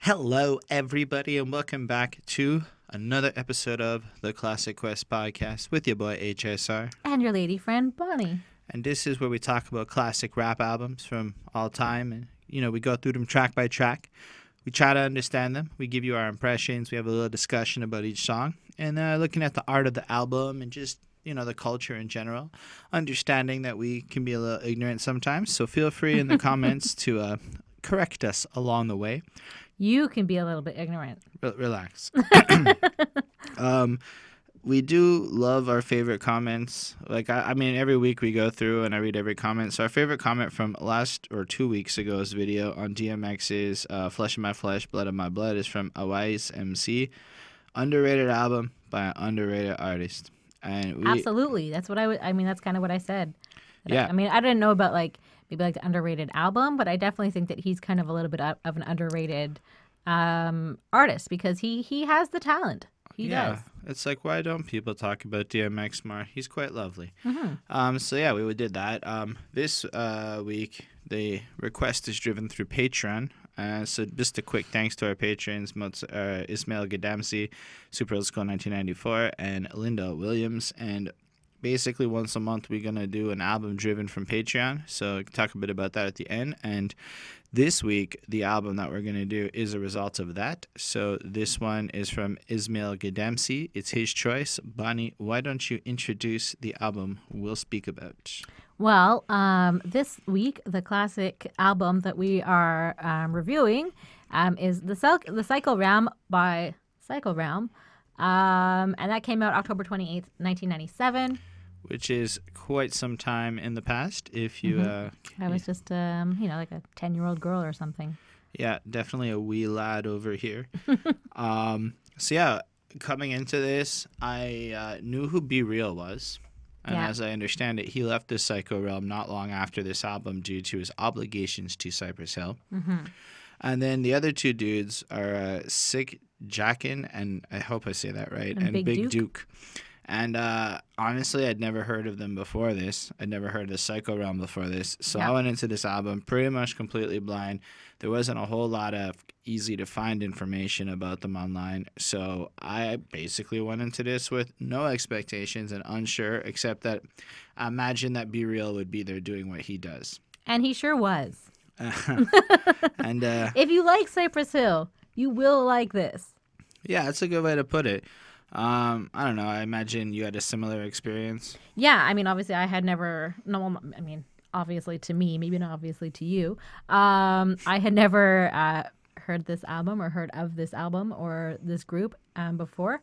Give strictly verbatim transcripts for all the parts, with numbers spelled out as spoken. Hello, everybody, and welcome back to another episode of the Classic Quest Podcast with your boy H S R. And your lady friend, Bonnie. And this is where we talk about classic rap albums from all time. And, you know, we go through them track by track. We try to understand them. We give you our impressions. We have a little discussion about each song. And uh, looking at the art of the album and just, you know, the culture in general. Understanding that we can be a little ignorant sometimes. So feel free in the comments to uh, correct us along the way. You can be a little bit ignorant. Re- relax. um, we do love our favorite comments. Like, I, I mean, every week we go through and I read every comment. So our favorite comment from last or two weeks ago's video on D M X's uh, Flesh of My Flesh, Blood of My Blood is from Awais M C. Underrated album by an underrated artist. And we, absolutely. That's what I would, I mean, that's kind of what I said. But yeah. I, I mean, I didn't know about, like, maybe like the underrated album, but I definitely think that he's kind of a little bit of an underrated um, artist because he, he has the talent. He yeah. does. It's like, why don't people talk about D M X more? He's quite lovely. Mm-hmm. Um, so, yeah, we did that. Um, this uh, week, the request is driven through Patreon. Uh, so just a quick thanks to our patrons, Mozart, uh, Ismail Gadamsi, Super School nineteen ninety-four, and Linda Williams. And basically once a month we're going to do an album driven from Patreon. So we can talk a bit about that at the end. And this week the album that we're going to do is a result of that. So this one is from Ismail Gadamsi. It's his choice. Bonnie, why don't you introduce the album we'll speak about? Well, um, this week, the classic album that we are um, reviewing um, is the, Psy- the Psycho Realm by Psycho Realm, um, and that came out October twenty-eighth, nineteen ninety-seven. Which is quite some time in the past, if you... Mm-hmm. uh, I was yeah. just, um, you know, like a ten-year-old girl or something. Yeah, definitely a wee lad over here. um, so, yeah, coming into this, I uh, knew who B-Real was. And yeah. as I understand it, he left the Psycho Realm not long after this album due to his obligations to Cypress Hill. Mm-hmm. And then the other two dudes are uh, Sick Jacken, and I hope I say that right, and, and Big, Big Duke. Duke. And uh, honestly, I'd never heard of them before this. I'd never heard of the Psycho Realm before this. So yeah. I went into this album pretty much completely blind. There wasn't a whole lot of easy-to-find information about them online. So I basically went into this with no expectations and unsure, except that I imagined that B-Real would be there doing what he does. And he sure was. and uh, if you like Cypress Hill, you will like this. Yeah, that's a good way to put it. Um, I don't know. I imagine you had a similar experience. Yeah. I mean, obviously I had never, no, I mean, obviously to me, maybe not obviously to you. Um, I had never, uh, heard this album or heard of this album or this group, um, before.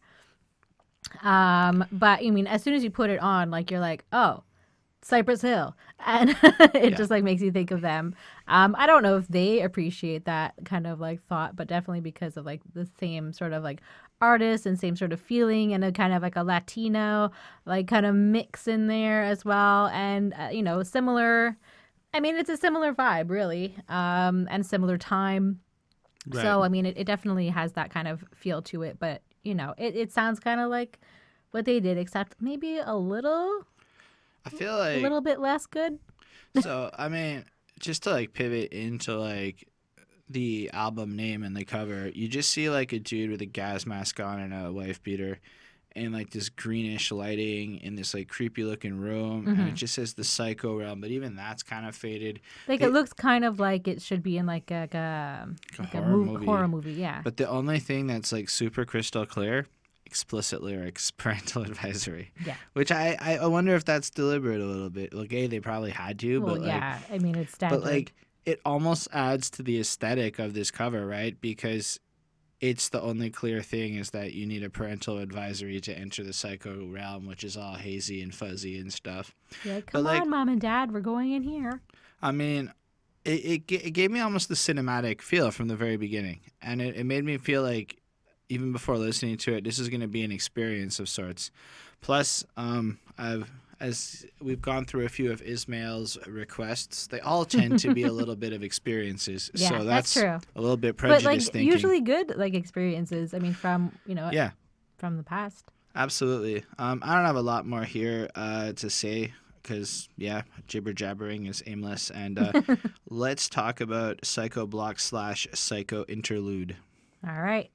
Um, but I mean, as soon as you put it on, like, you're like, oh, Cypress Hill. And it yeah. just like makes you think of them. Um, I don't know if they appreciate that kind of like thought, but definitely because of like the same sort of like artist and same sort of feeling and a kind of like a Latino like kind of mix in there as well. And, uh, you know, similar. I mean, it's a similar vibe, really, um, and similar time. Right. So, I mean, it, it definitely has that kind of feel to it. But, you know, it, it sounds kind of like what they did, except maybe a little. I feel like a little bit less good. So, I mean, just to like pivot into like the album name and the cover, you just see like a dude with a gas mask on and a wife beater and like this greenish lighting in this like creepy looking room. Mm-hmm. And it just says the Psycho Realm, but even that's kind of faded. Like it, it looks kind of like it should be in like a, like a, like like a horror, mo- movie. horror movie. Yeah. But the only thing that's like super crystal clear. Explicit lyrics, parental advisory. Yeah. Which I, I wonder if that's deliberate a little bit. Like, A, they probably had to, well, but like... yeah, I mean, it's standard. But like, it almost adds to the aesthetic of this cover, right? Because it's the only clear thing is that you need a parental advisory to enter the Psycho Realm, which is all hazy and fuzzy and stuff. Yeah, come but on, like, Mom and Dad, we're going in here. I mean... It, it, it gave me almost the cinematic feel from the very beginning. And it, it made me feel like... even before listening to it, this is going to be an experience of sorts. Plus, um, I've as we've gone through a few of Ismail's requests, they all tend to be a little bit of experiences. Yeah, so that's, that's true. A little bit prejudice but, like, thinking. Usually good like experiences. I mean, from you know, yeah. from the past. Absolutely. Um, I don't have a lot more here uh, to say because, yeah, jibber-jabbering is aimless. And uh, let's talk about Psycho Block slash Psycho Interlude. All right.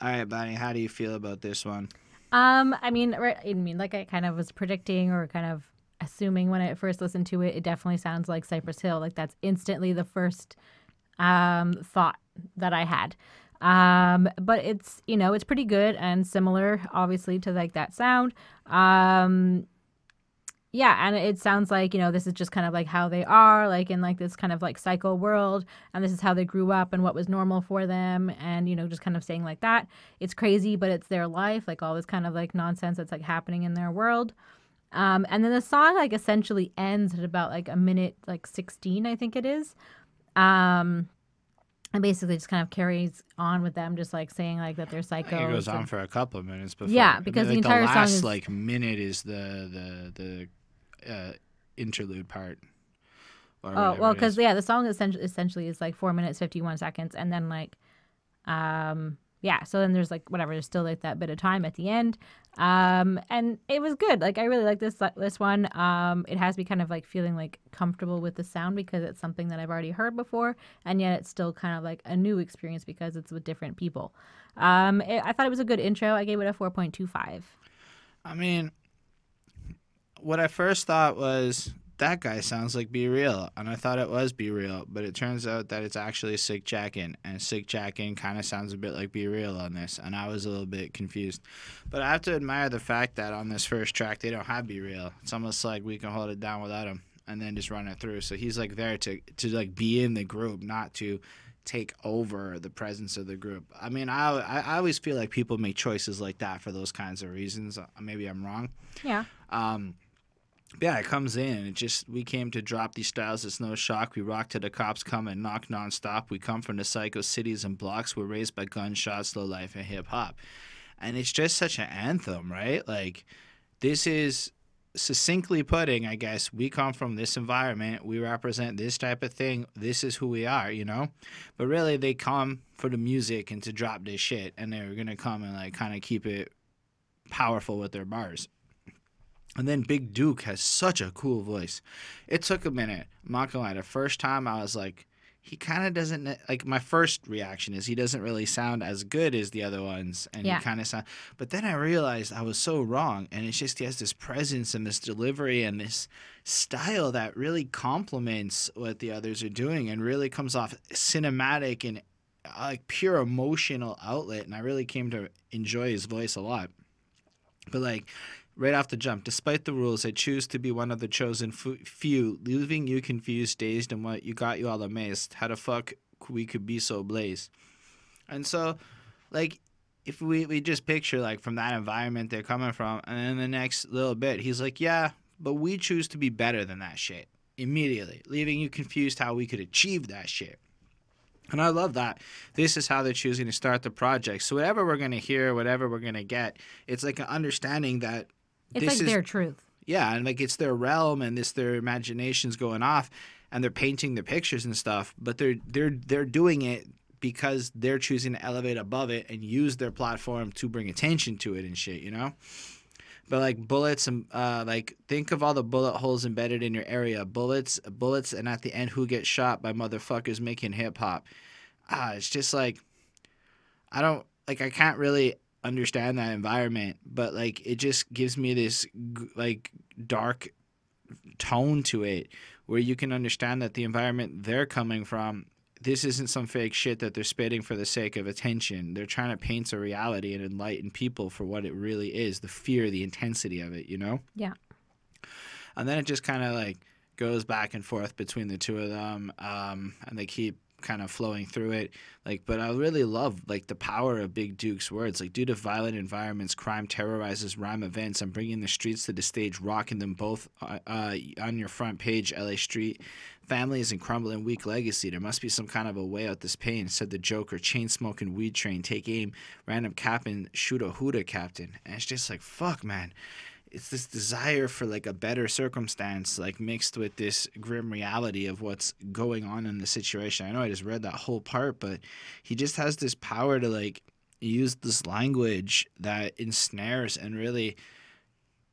All right, Bonnie, how do you feel about this one? Um, I mean, I mean, like I kind of was predicting or kind of assuming when I first listened to it, it definitely sounds like Cypress Hill. Like, that's instantly the first um, thought that I had. Um, but it's, you know, it's pretty good and similar, obviously, to like that sound. Um, yeah. And it sounds like, you know, this is just kind of like how they are, like in like this kind of like psycho world, and this is how they grew up and what was normal for them. And, you know, just kind of saying like that, it's crazy, but it's their life, like all this kind of like nonsense that's like happening in their world. Um, and then the song like essentially ends at about like a minute, like sixteen, I think it is. Um, And basically just kind of carries on with them just, like, saying, like, that they're psychos. It goes on for a couple of minutes before. Yeah, because I mean, the like entire the last, song is... like, minute is the the, the uh, interlude part. Or oh, well, because, yeah, the song essentially, essentially is, like, four minutes, fifty-one seconds. And then, like, um, yeah, so then there's, like, whatever. There's still, like, that bit of time at the end. Um, and it was good. Like, I really like this this one. Um, it has me kind of like feeling like comfortable with the sound because it's something that I've already heard before, and yet it's still kind of like a new experience because it's with different people. Um, it, I thought it was a good intro. I gave it a four point two five. I mean, what I first thought was that guy sounds like B-Real, and I thought it was B-Real, but it turns out that it's actually Sick Jacken, and Sick Jacken kind of sounds a bit like B-Real on this, and I was a little bit confused. But I have to admire the fact that on this first track, they don't have B-Real. It's almost like we can hold it down without him and then just run it through. So he's, like, there to, to like, be in the group, not to take over the presence of the group. I mean, I, I always feel like people make choices like that for those kinds of reasons. Maybe I'm wrong. Yeah. Um. Yeah, it comes in, and it just, we came to drop these styles, it's no shock. We rock till the cops come and knock nonstop. We come from the psycho cities and blocks. We're raised by gunshots, low life, and hip-hop. And it's just such an anthem, right? Like, this is succinctly putting, I guess, we come from this environment. We represent this type of thing. This is who we are, you know? But really, they come for the music and to drop this shit, and they're going to come and, like, kind of keep it powerful with their bars. And then Big Duke has such a cool voice. It took a minute. I'm not going to lie. The first time I was like, he kind of doesn't – like my first reaction is he doesn't really sound as good as the other ones. And yeah. he kind of sound – but then I realized I was so wrong. And it's just he has this presence and this delivery and this style that really complements what the others are doing and really comes off cinematic and like pure emotional outlet. And I really came to enjoy his voice a lot. But like – right off the jump, despite the rules, I choose to be one of the chosen few, leaving you confused, dazed, and what you got you all amazed. How the fuck we could be so blazed? And so, like, if we, we just picture, like, from that environment they're coming from, and then the next little bit, he's like, yeah, but we choose to be better than that shit immediately, leaving you confused how we could achieve that shit. And I love that. This is how they're choosing to start the project. So whatever we're going to hear, whatever we're going to get, it's like an understanding that It's this like is, their truth. Yeah, and like it's their realm, and this their imagination's going off, and they're painting the pictures and stuff. But they're they're they're doing it because they're choosing to elevate above it and use their platform to bring attention to it and shit, you know. But like bullets and uh, like think of all the bullet holes embedded in your area. Bullets, bullets, and at the end, who gets shot by motherfuckers making hip hop? Ah, it's just like I don't like I can't really. understand that environment, but like it just gives me this like dark tone to it where you can understand that the environment they're coming from, this isn't some fake shit that they're spitting for the sake of attention. They're trying to paint a reality and enlighten people for what it really is, the fear, the intensity of it, you know? Yeah. And then it just kind of like goes back and forth between the two of them, um, and they keep kind of flowing through it, like, but I really love like the power of Big Duke's words, like, due to violent environments, crime terrorizes rhyme events. I'm bringing the streets to the stage, rocking them both uh, uh, on your front page. L A street families and crumbling weak legacy. There must be some kind of a way out this pain, said the Joker. Chain smoking weed train, take aim, random cap and shoot a hooter captain. And it's just like, fuck, man. It's this desire for, like, a better circumstance, like, mixed with this grim reality of what's going on in the situation. I know I just read that whole part, but he just has this power to, like, used this language that ensnares and really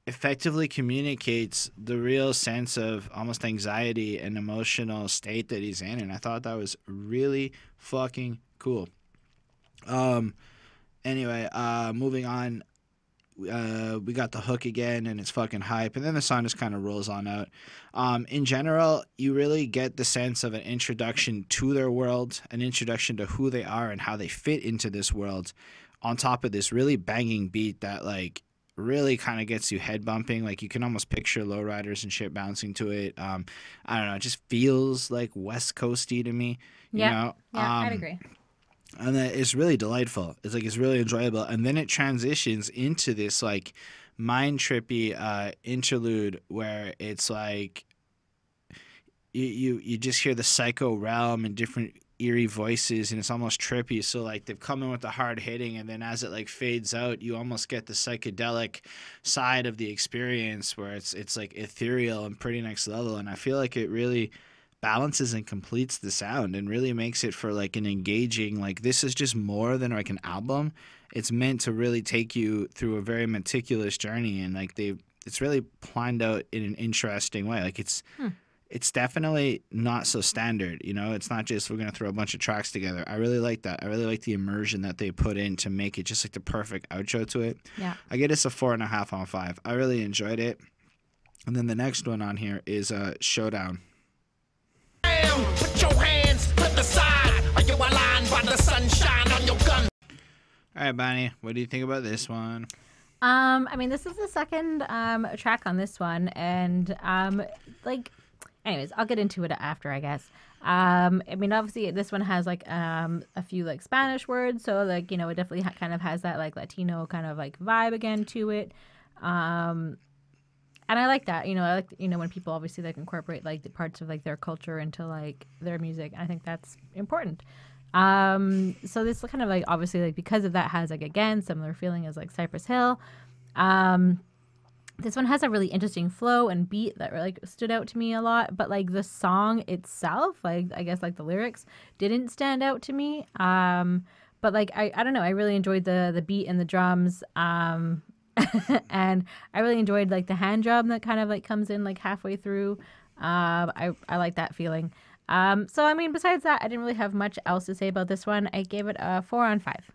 effectively communicates the real sense of almost anxiety and emotional state that he's in. And I thought that was really fucking cool. Um, anyway, uh, moving on, uh, we got the hook again, and it's fucking hype. And then the song just kind of rolls on out. Um, in general, you really get the sense of an introduction to their world, an introduction to who they are and how they fit into this world, on top of this really banging beat that, like, really kind of gets you head bumping. Like, you can almost picture lowriders and shit bouncing to it. Um, I don't know. It just feels like West Coasty to me. You yeah, know? yeah, um, I'd agree. And then it's really delightful. It's like it's really enjoyable. And then it transitions into this like mind trippy uh, interlude where it's like you, you you just hear the Psycho Realm and different eerie voices, and it's almost trippy. So like they've come in with the hard hitting, and then as it like fades out, you almost get the psychedelic side of the experience where it's it's like ethereal and pretty next level. And I feel like it really balances and completes the sound and really makes it for like an engaging, like, this is just more than like an album. It's meant to really take you through a very meticulous journey, and like they it's really planned out in an interesting way. Like it's hmm. It's definitely not so standard, you know? It's not just we're going to throw a bunch of tracks together. I really like that. I really like the immersion that they put in to make it just like the perfect outro to it. Yeah. I get this a four and a half on five. I really enjoyed it. And then the next one on here is uh, Showdown. Put your hands to the side. Are you aligned by the sunshine on your gun? All right, Bonnie, what do you think about this one? Um, I mean, this is the second um, track on this one. And, um, like... Anyways, I'll get into it after, I guess. Um, I mean, obviously, this one has, like, um, a few, like, Spanish words. So, like, you know, it definitely ha kind of has that, like, Latino kind of, like, vibe again to it. Um, and I like that. You know, I like, you know, when people obviously, like, incorporate, like, the parts of, like, their culture into, like, their music. I think that's important. Um, so this kind of, like, obviously, like, because of that has, like, again, similar feeling as, like, Cypress Hill. Um This one has a really interesting flow and beat that really stood out to me a lot. But, like, the song itself, like, I guess, like, the lyrics didn't stand out to me. Um, but, like, I, I don't know. I really enjoyed the, the beat and the drums. Um, and I really enjoyed, like, the hand drum that kind of, like, comes in, like, halfway through. Uh, I, I like that feeling. Um, so, I mean, besides that, I didn't really have much else to say about this one. I gave it a four on five.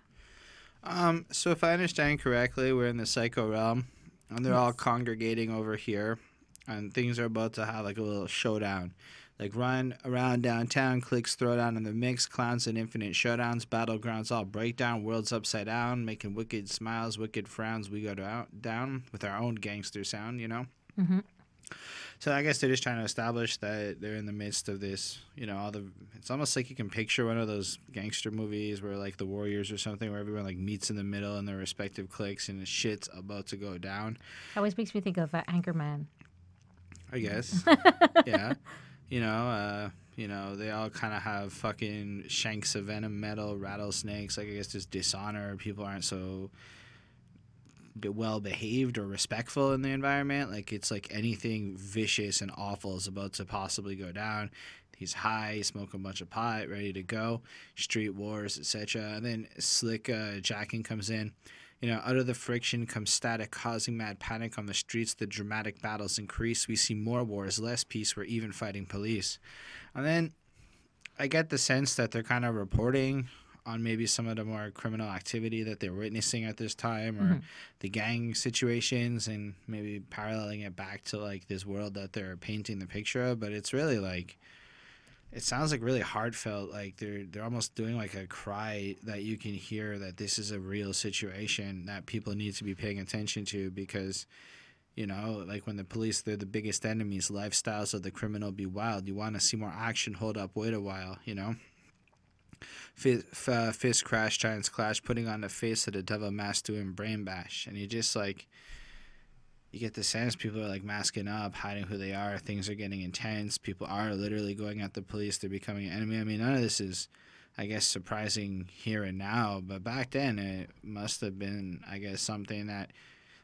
Um, so, if I understand correctly, we're in the Psycho Realm. And they're yes. all congregating over here, and things are about to have like a little showdown. Like run around downtown, clicks throwdown in the mix, clowns and infinite showdowns, battlegrounds all breakdown, worlds upside down, making wicked smiles, wicked frowns. We go to, down with our own gangster sound, you know? Mm-hmm. So I guess they're just trying to establish that they're in the midst of this, you know, all the, it's almost like you can picture one of those gangster movies where like The Warriors or something where everyone like meets in the middle in their respective cliques and the shit's about to go down. That always makes me think of uh, Anchorman. I guess. Yeah. You know, uh, you know, they all kind of have fucking shanks of venom metal, rattlesnakes. Like I guess there's dishonor. People aren't so well behaved or respectful in the environment. Like it's like anything vicious and awful is about to possibly go down. He's high, he's smoking a bunch of pot, ready to go, street wars, etc. And then Slick uh, Jacken comes in. You know, out of the friction comes static, causing mad panic on the streets. The dramatic battles increase. We see more wars, less peace. We're even fighting police. And then I get the sense that they're kind of reporting on maybe some of the more criminal activity that they're witnessing at this time, or mm-hmm. the gang situations, and maybe paralleling it back to like this world that they're painting the picture of. But it's really like, it sounds like really heartfelt. Like they're, they're almost doing like a cry that you can hear that this is a real situation that people need to be paying attention to, because, you know, like when the police, they're the biggest enemies, lifestyles of the criminal be wild. You want to see more action, hold up, wait a while, you know? Fist, uh, fist crash, giants clash, putting on the face of the devil mask, doing brain bash. And you just like, you get the sense people are like masking up, hiding who they are. Things are getting intense. People are literally going at the police. They're becoming an enemy. I mean, none of this is, I guess, surprising here and now, but back then it must have been, I guess, something that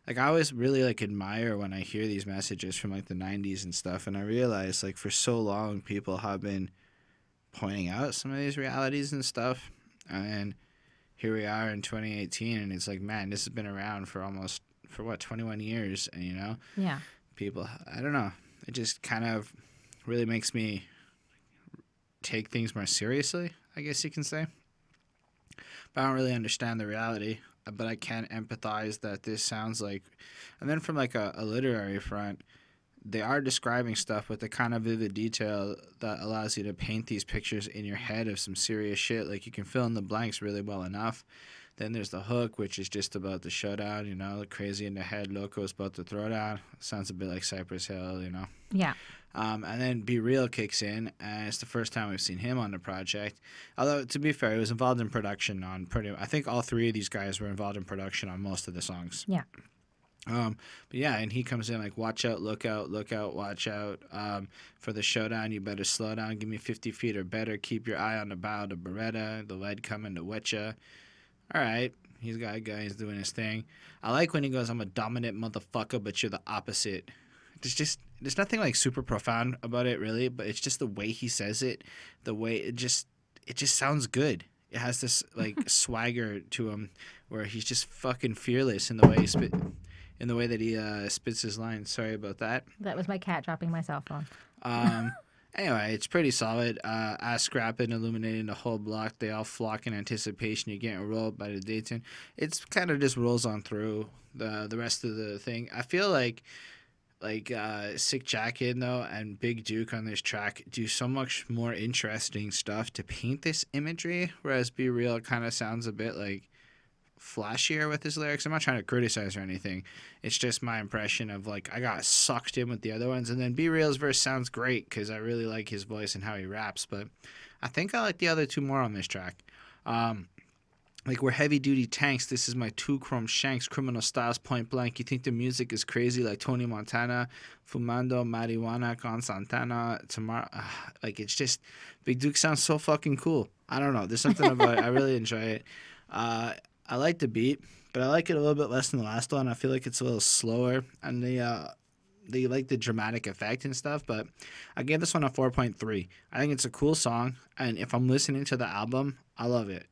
like I always really like admire when I hear these messages from like the nineties and stuff. And I realize like for so long people have been pointing out some of these realities and stuff, and here we are in twenty eighteen, and it's like, man, this has been around for almost, for what, twenty-one years, and, you know? Yeah. People, I don't know. It just kind of really makes me take things more seriously, I guess you can say. But I don't really understand the reality, but I can empathize that this sounds like... And then from, like, a, a literary front, they are describing stuff with the kind of vivid detail that allows you to paint these pictures in your head of some serious shit. Like, you can fill in the blanks really well enough. Then there's the hook, which is just about the showdown, you know, crazy in the head, loco's about to throw down. Sounds a bit like Cypress Hill, you know. Yeah. Um, and then B-Real kicks in, and it's the first time we've seen him on the project. Although, to be fair, he was involved in production on pretty – I think all three of these guys were involved in production on most of the songs. Yeah. Um, but, yeah, and he comes in like, watch out, look out, look out, watch out. Um, for the showdown, you better slow down. Give me fifty feet or better. Keep your eye on the bow, the Beretta, the lead coming to wet ya. All right, he's got a guy, he's doing his thing. I like when he goes, I'm a dominant motherfucker, but you're the opposite. There's just, there's nothing like super profound about it, really, but it's just the way he says it, the way it just, it just sounds good. It has this, like, swagger to him where he's just fucking fearless in the way he spit, in the way that he uh, spits his lines. Sorry about that. That was my cat dropping my cell phone. Um... Anyway, it's pretty solid. Uh, ass scrapping, illuminating the whole block. They all flock in anticipation. You're getting rolled by the Dayton. It's kind of just rolls on through the the rest of the thing. I feel like like uh, Sick Jacken, though, and Big Duke on this track do so much more interesting stuff to paint this imagery, whereas Be Real kind of sounds a bit like flashier with his lyrics. I'm not trying to criticize or anything. It's just my impression of, like, I got sucked in with the other ones. And then B-Real's verse sounds great because I really like his voice and how he raps. But I think I like the other two more on this track. Um, like, we're heavy-duty tanks. This is my two-chrome shanks. Criminal styles, point blank. You think the music is crazy like Tony Montana. Fumando marijuana con Santana. Tomorrow. Uh, like, it's just... Big Duke sounds so fucking cool. I don't know. There's something about it. I really enjoy it. Uh... I like the beat, but I like it a little bit less than the last one. I feel like it's a little slower, and they, uh, they like the dramatic effect and stuff, but I gave this one a four point three. I think it's a cool song, and if I'm listening to the album, I love it.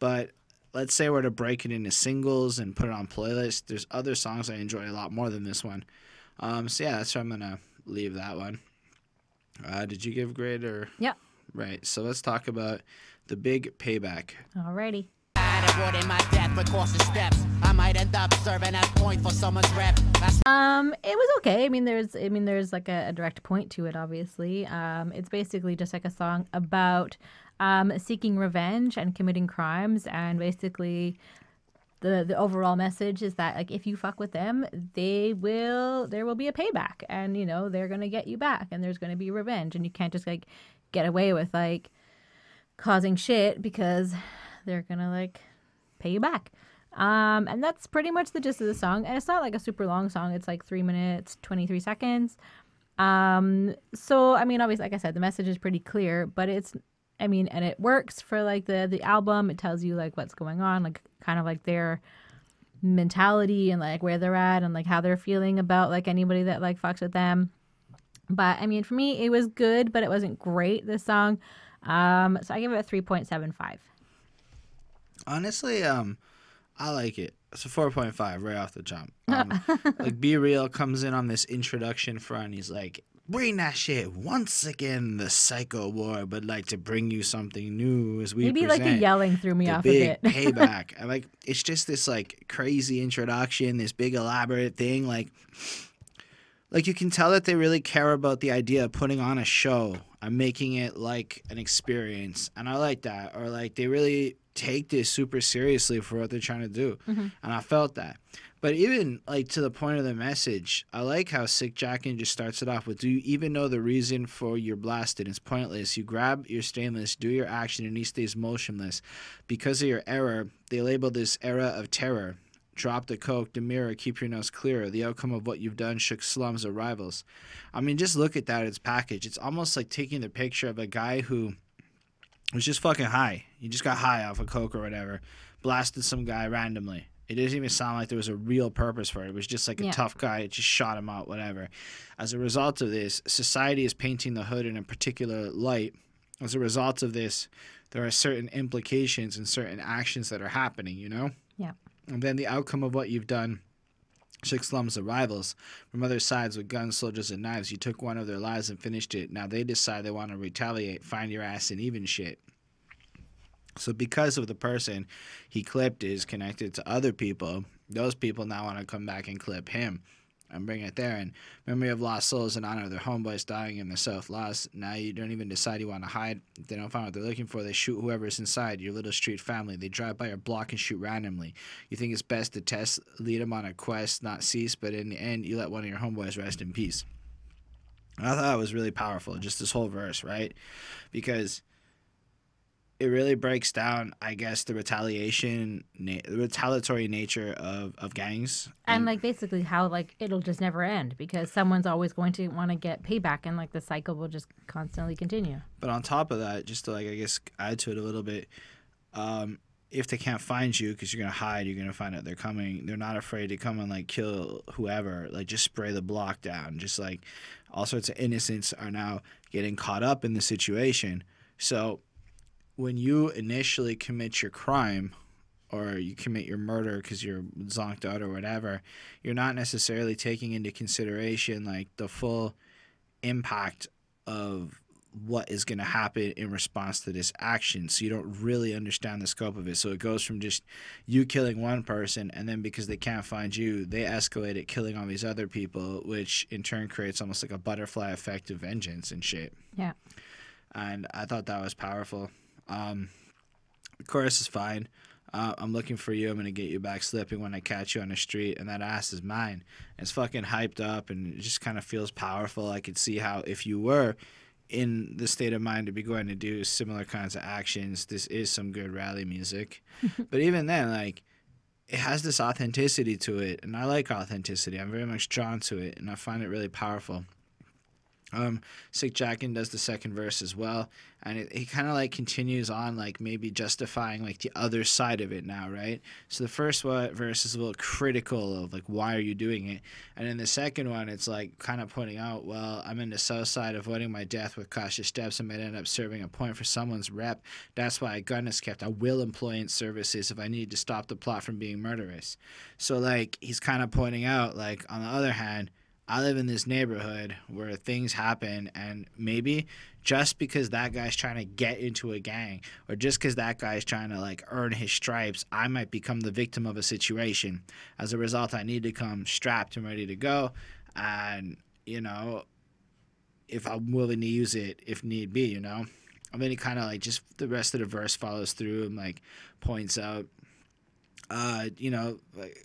But let's say we're to break it into singles and put it on playlists, there's other songs I enjoy a lot more than this one. Um, so, yeah, that's where I'm going to leave that one. Uh, did you give grade? Or? Yeah. Right, so let's talk about The Big Payback. Alrighty. My death across the steps. I might end up serving as point for someone's rep. Um, it was okay. I mean, there's, I mean, there's like a, a direct point to it. Obviously, um, it's basically just like a song about um, seeking revenge and committing crimes, and basically, the the overall message is that, like, if you fuck with them, they will, there will be a payback, and, you know, they're gonna get you back, and there's gonna be revenge, and you can't just, like, get away with, like, causing shit because they're gonna, like, pay you back. Um, and that's pretty much the gist of the song. And it's not like a super long song. It's like three minutes, twenty-three seconds. Um, so, I mean, obviously, like I said, the message is pretty clear, but it's, I mean, and it works for, like, the, the album. It tells you, like, what's going on, like, kind of like their mentality and, like, where they're at and, like, how they're feeling about, like, anybody that, like, fucks with them. But, I mean, for me, it was good, but it wasn't great, this song. Um, so I give it a three point seven five. Honestly, um, I like it. It's a four point five right off the jump. Um, like, B-Real comes in on this introduction front. He's like, bring that shit once again. The Psycho War would like to bring you something new as we Maybe present like the yelling threw me the off big a bit. Payback. And, like, it's just this, like, crazy introduction, this big elaborate thing. Like, like you can tell that they really care about the idea of putting on a show. I'm making it like an experience, and I like that. Or, like, they really take this super seriously for what they're trying to do. Mm-hmm. And I felt that. But even, like, to the point of the message, I like how Sick Jacken just starts it off with, do you even know the reason for your blasted? It's pointless. You grab your stainless, do your action, and he stays motionless. Because of your error, they label this era of terror. Drop the coke, the mirror, keep your nose clearer. The outcome of what you've done shook slums of rivals. I mean, just look at that. It's packaged. It's almost like taking the picture of a guy who was just fucking high. You just got high off of coke or whatever, blasted some guy randomly. It doesn't even sound like there was a real purpose for it. It was just like a yeah. tough guy. It just shot him out, whatever. As a result of this, society is painting the hood in a particular light. As a result of this, there are certain implications and certain actions that are happening, you know? Yeah. And then the outcome of what you've done, six slums of rivals from other sides with guns, soldiers, and knives. You took one of their lives and finished it. Now they decide they want to retaliate, find your ass, and even shit. So because of the person he clipped is connected to other people, those people now want to come back and clip him and bring it there. And memory of lost souls in honor of their homeboys dying and their self-loss. Now you don't even decide you want to hide. If they don't find what they're looking for, they shoot whoever's inside your little street family. They drive by your block and shoot randomly. You think it's best to test, lead them on a quest, not cease, but in the end, you let one of your homeboys rest in peace. And I thought it was really powerful, just this whole verse, right? Because it really breaks down, I guess, the retaliation, na the retaliatory nature of, of gangs. And, and, like, basically how, like, it'll just never end because someone's always going to want to get payback and, like, the cycle will just constantly continue. But on top of that, just to, like, I guess, add to it a little bit, um, if they can't find you because you're going to hide, you're going to find out they're coming. They're not afraid to come and, like, kill whoever. Like, just spray the block down. Just, like, all sorts of innocents are now getting caught up in the situation. So when you initially commit your crime or you commit your murder because you're zonked out or whatever, you're not necessarily taking into consideration like the full impact of what is going to happen in response to this action. So you don't really understand the scope of it. So it goes from just you killing one person and then because they can't find you, they escalate it killing all these other people, which in turn creates almost like a butterfly effect of vengeance and shit. Yeah. And I thought that was powerful. Um, the chorus is fine. Uh, I'm looking for you. I'm going to get you back slipping when I catch you on the street. And that ass is mine. And it's fucking hyped up and it just kind of feels powerful. I could see how if you were in the state of mind to be going to do similar kinds of actions, this is some good rally music. But even then, like, it has this authenticity to it. And I like authenticity. I'm very much drawn to it. And I find it really powerful. Um, Sick Jacken does the second verse as well, and it, he kind of like continues on like maybe justifying like the other side of it now, right? So the first one, verse is a little critical of like why are you doing it, and in the second one it's like kind of pointing out, well, I'm in the south side avoiding my death with cautious steps. I might end up serving a point for someone's rep. That's why a gun is kept. I will employ its services if I need to stop the plot from being murderous. So like he's kind of pointing out like on the other hand, I live in this neighborhood where things happen, and maybe just because that guy's trying to get into a gang or just because that guy's trying to like earn his stripes, I might become the victim of a situation. As a result, I need to come strapped and ready to go, and, you know, if I'm willing to use it if need be, you know. I mean, it kind of like just the rest of the verse follows through and like points out, Uh, you know,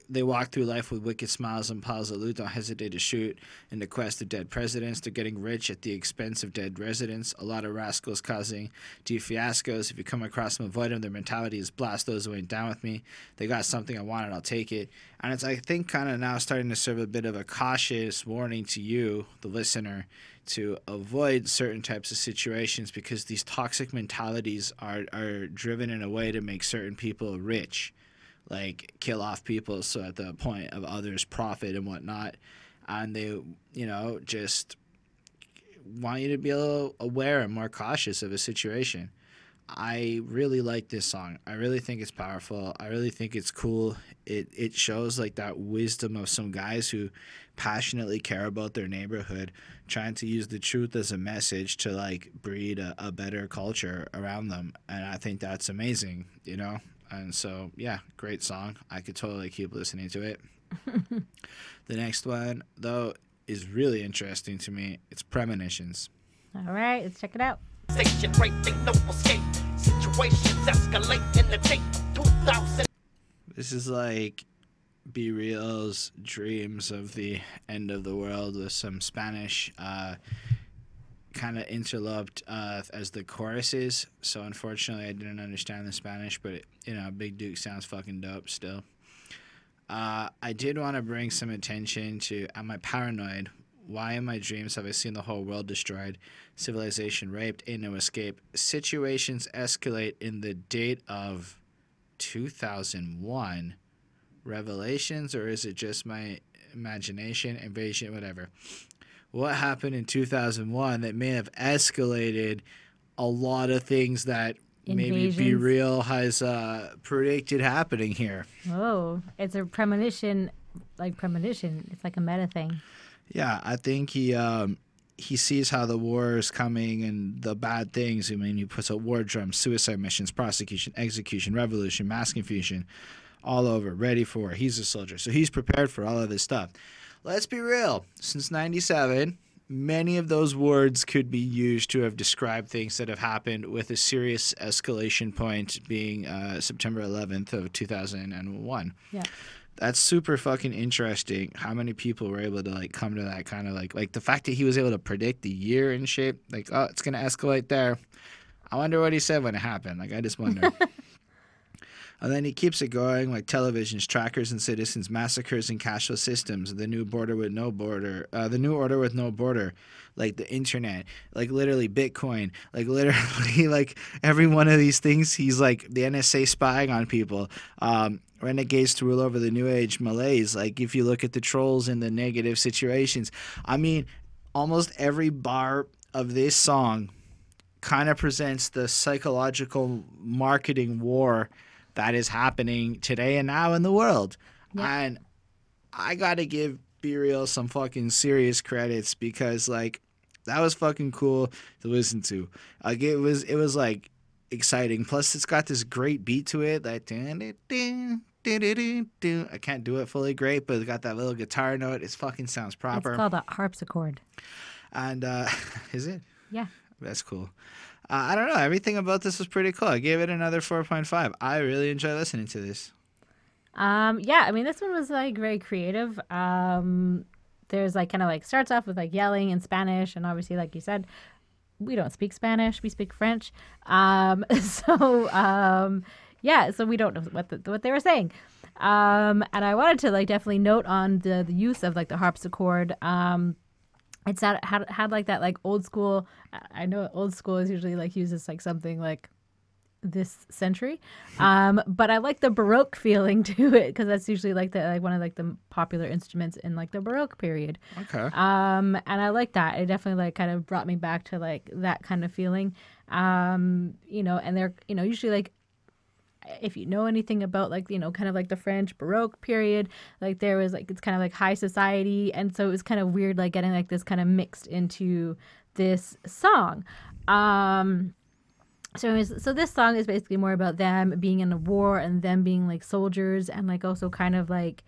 they walk through life with wicked smiles and piles of loot. Don't hesitate to shoot in the quest of dead presidents. They're getting rich at the expense of dead residents. A lot of rascals causing deep fiascos. If you come across them, avoid them. Their mentality is blast those who ain't down with me. They got something I wanted, I'll take it. And it's, I think, kind of now starting to serve a bit of a cautious warning to you, the listener, to avoid certain types of situations because these toxic mentalities are, are driven in a way to make certain people rich. Like kill off people so at the point of others profit and whatnot, and they, you know, just want you to be a little aware and more cautious of a situation. I really like this song. I really think it's powerful. I really think it's cool. It it shows like that wisdom of some guys who passionately care about their neighborhood, trying to use the truth as a message to like breed a, a better culture around them, and I think that's amazing, you know. And so, yeah, great song. I could totally keep listening to it. The next one, though, is really interesting to me. It's Premonitions. All right, let's check it out. Station raping, no escape. Situations escalate in the date of two thousand. This is like B-Real's dreams of the end of the world with some Spanish uh kind of interlude uh, as the chorus is, so unfortunately I didn't understand the Spanish, but it, you know, Big Duke sounds fucking dope still. Uh, I did want to bring some attention to, am I paranoid? Why in my dreams have I seen the whole world destroyed? Civilization raped, ain't no escape. Situations escalate in the date of two thousand one. Revelations, or is it just my imagination, invasion, whatever. What happened in two thousand one that may have escalated a lot of things that invasions. Maybe B-Real has uh, predicted happening here. Oh, it's a premonition, like premonition. It's like a meta thing. Yeah, I think he um, he sees how the war is coming and the bad things. I mean, he puts out war drums, suicide missions, prosecution, execution, revolution, mass confusion, all over, ready for it. He's a soldier, so he's prepared for all of this stuff. Let's be real. Since ninety-seven, many of those words could be used to have described things that have happened, with a serious escalation point being uh, September eleventh of two thousand one. Yeah. That's super fucking interesting how many people were able to, like, come to that kind of, like, like the fact that he was able to predict the year and shit. Like, oh, it's going to escalate there. I wonder what he said when it happened. Like, I just wonder. And then he keeps it going, like televisions, trackers and citizens, massacres and cashless systems, the new border with no border, uh, the new order with no border, like the internet, like literally Bitcoin, like literally like every one of these things. He's like the N S A spying on people, um, renegades to rule over the new age malaise. Like if you look at the trolls in the negative situations, I mean, almost every bar of this song kind of presents the psychological marketing war that is happening today and now in the world. Yep. And I got to give B-Real some fucking serious credits, because, like, that was fucking cool to listen to. Like, it was, it was like, exciting. Plus, it's got this great beat to it. Like, I can't do it fully great, but it's got that little guitar note. It fucking sounds proper. It's called a harpsichord. And, uh, is it? Yeah. That's cool. Uh, I don't know. Everything about this was pretty cool. I gave it another four point five. I really enjoy listening to this. Um, yeah, I mean, this one was, like, very creative. Um, there's, like, kind of, like, starts off with, like, yelling in Spanish. And obviously, like you said, we don't speak Spanish. We speak French. Um, so, um, yeah, so we don't know what the, what they were saying. Um, and I wanted to, like, definitely note on the, the use of, like, the harpsichord. Um It's had, had had like that, like, old school. I know old school is usually, like, uses, like, something like this century, um, but I like the Baroque feeling to it, because that's usually, like, the, like, one of, like, the popular instruments in, like, the Baroque period. Okay. Um, and I like that. It definitely, like, kind of brought me back to, like, that kind of feeling. Um, you know, and they're, you know, usually, like, if you know anything about, like, you know, kind of like the French Baroque period, like, there was, like, it's kind of like high society. And so it was kind of weird, like, getting, like, this kind of mixed into this song. Um, so, it was, so this song is basically more about them being in a war and them being, like, soldiers, and, like, also kind of, like,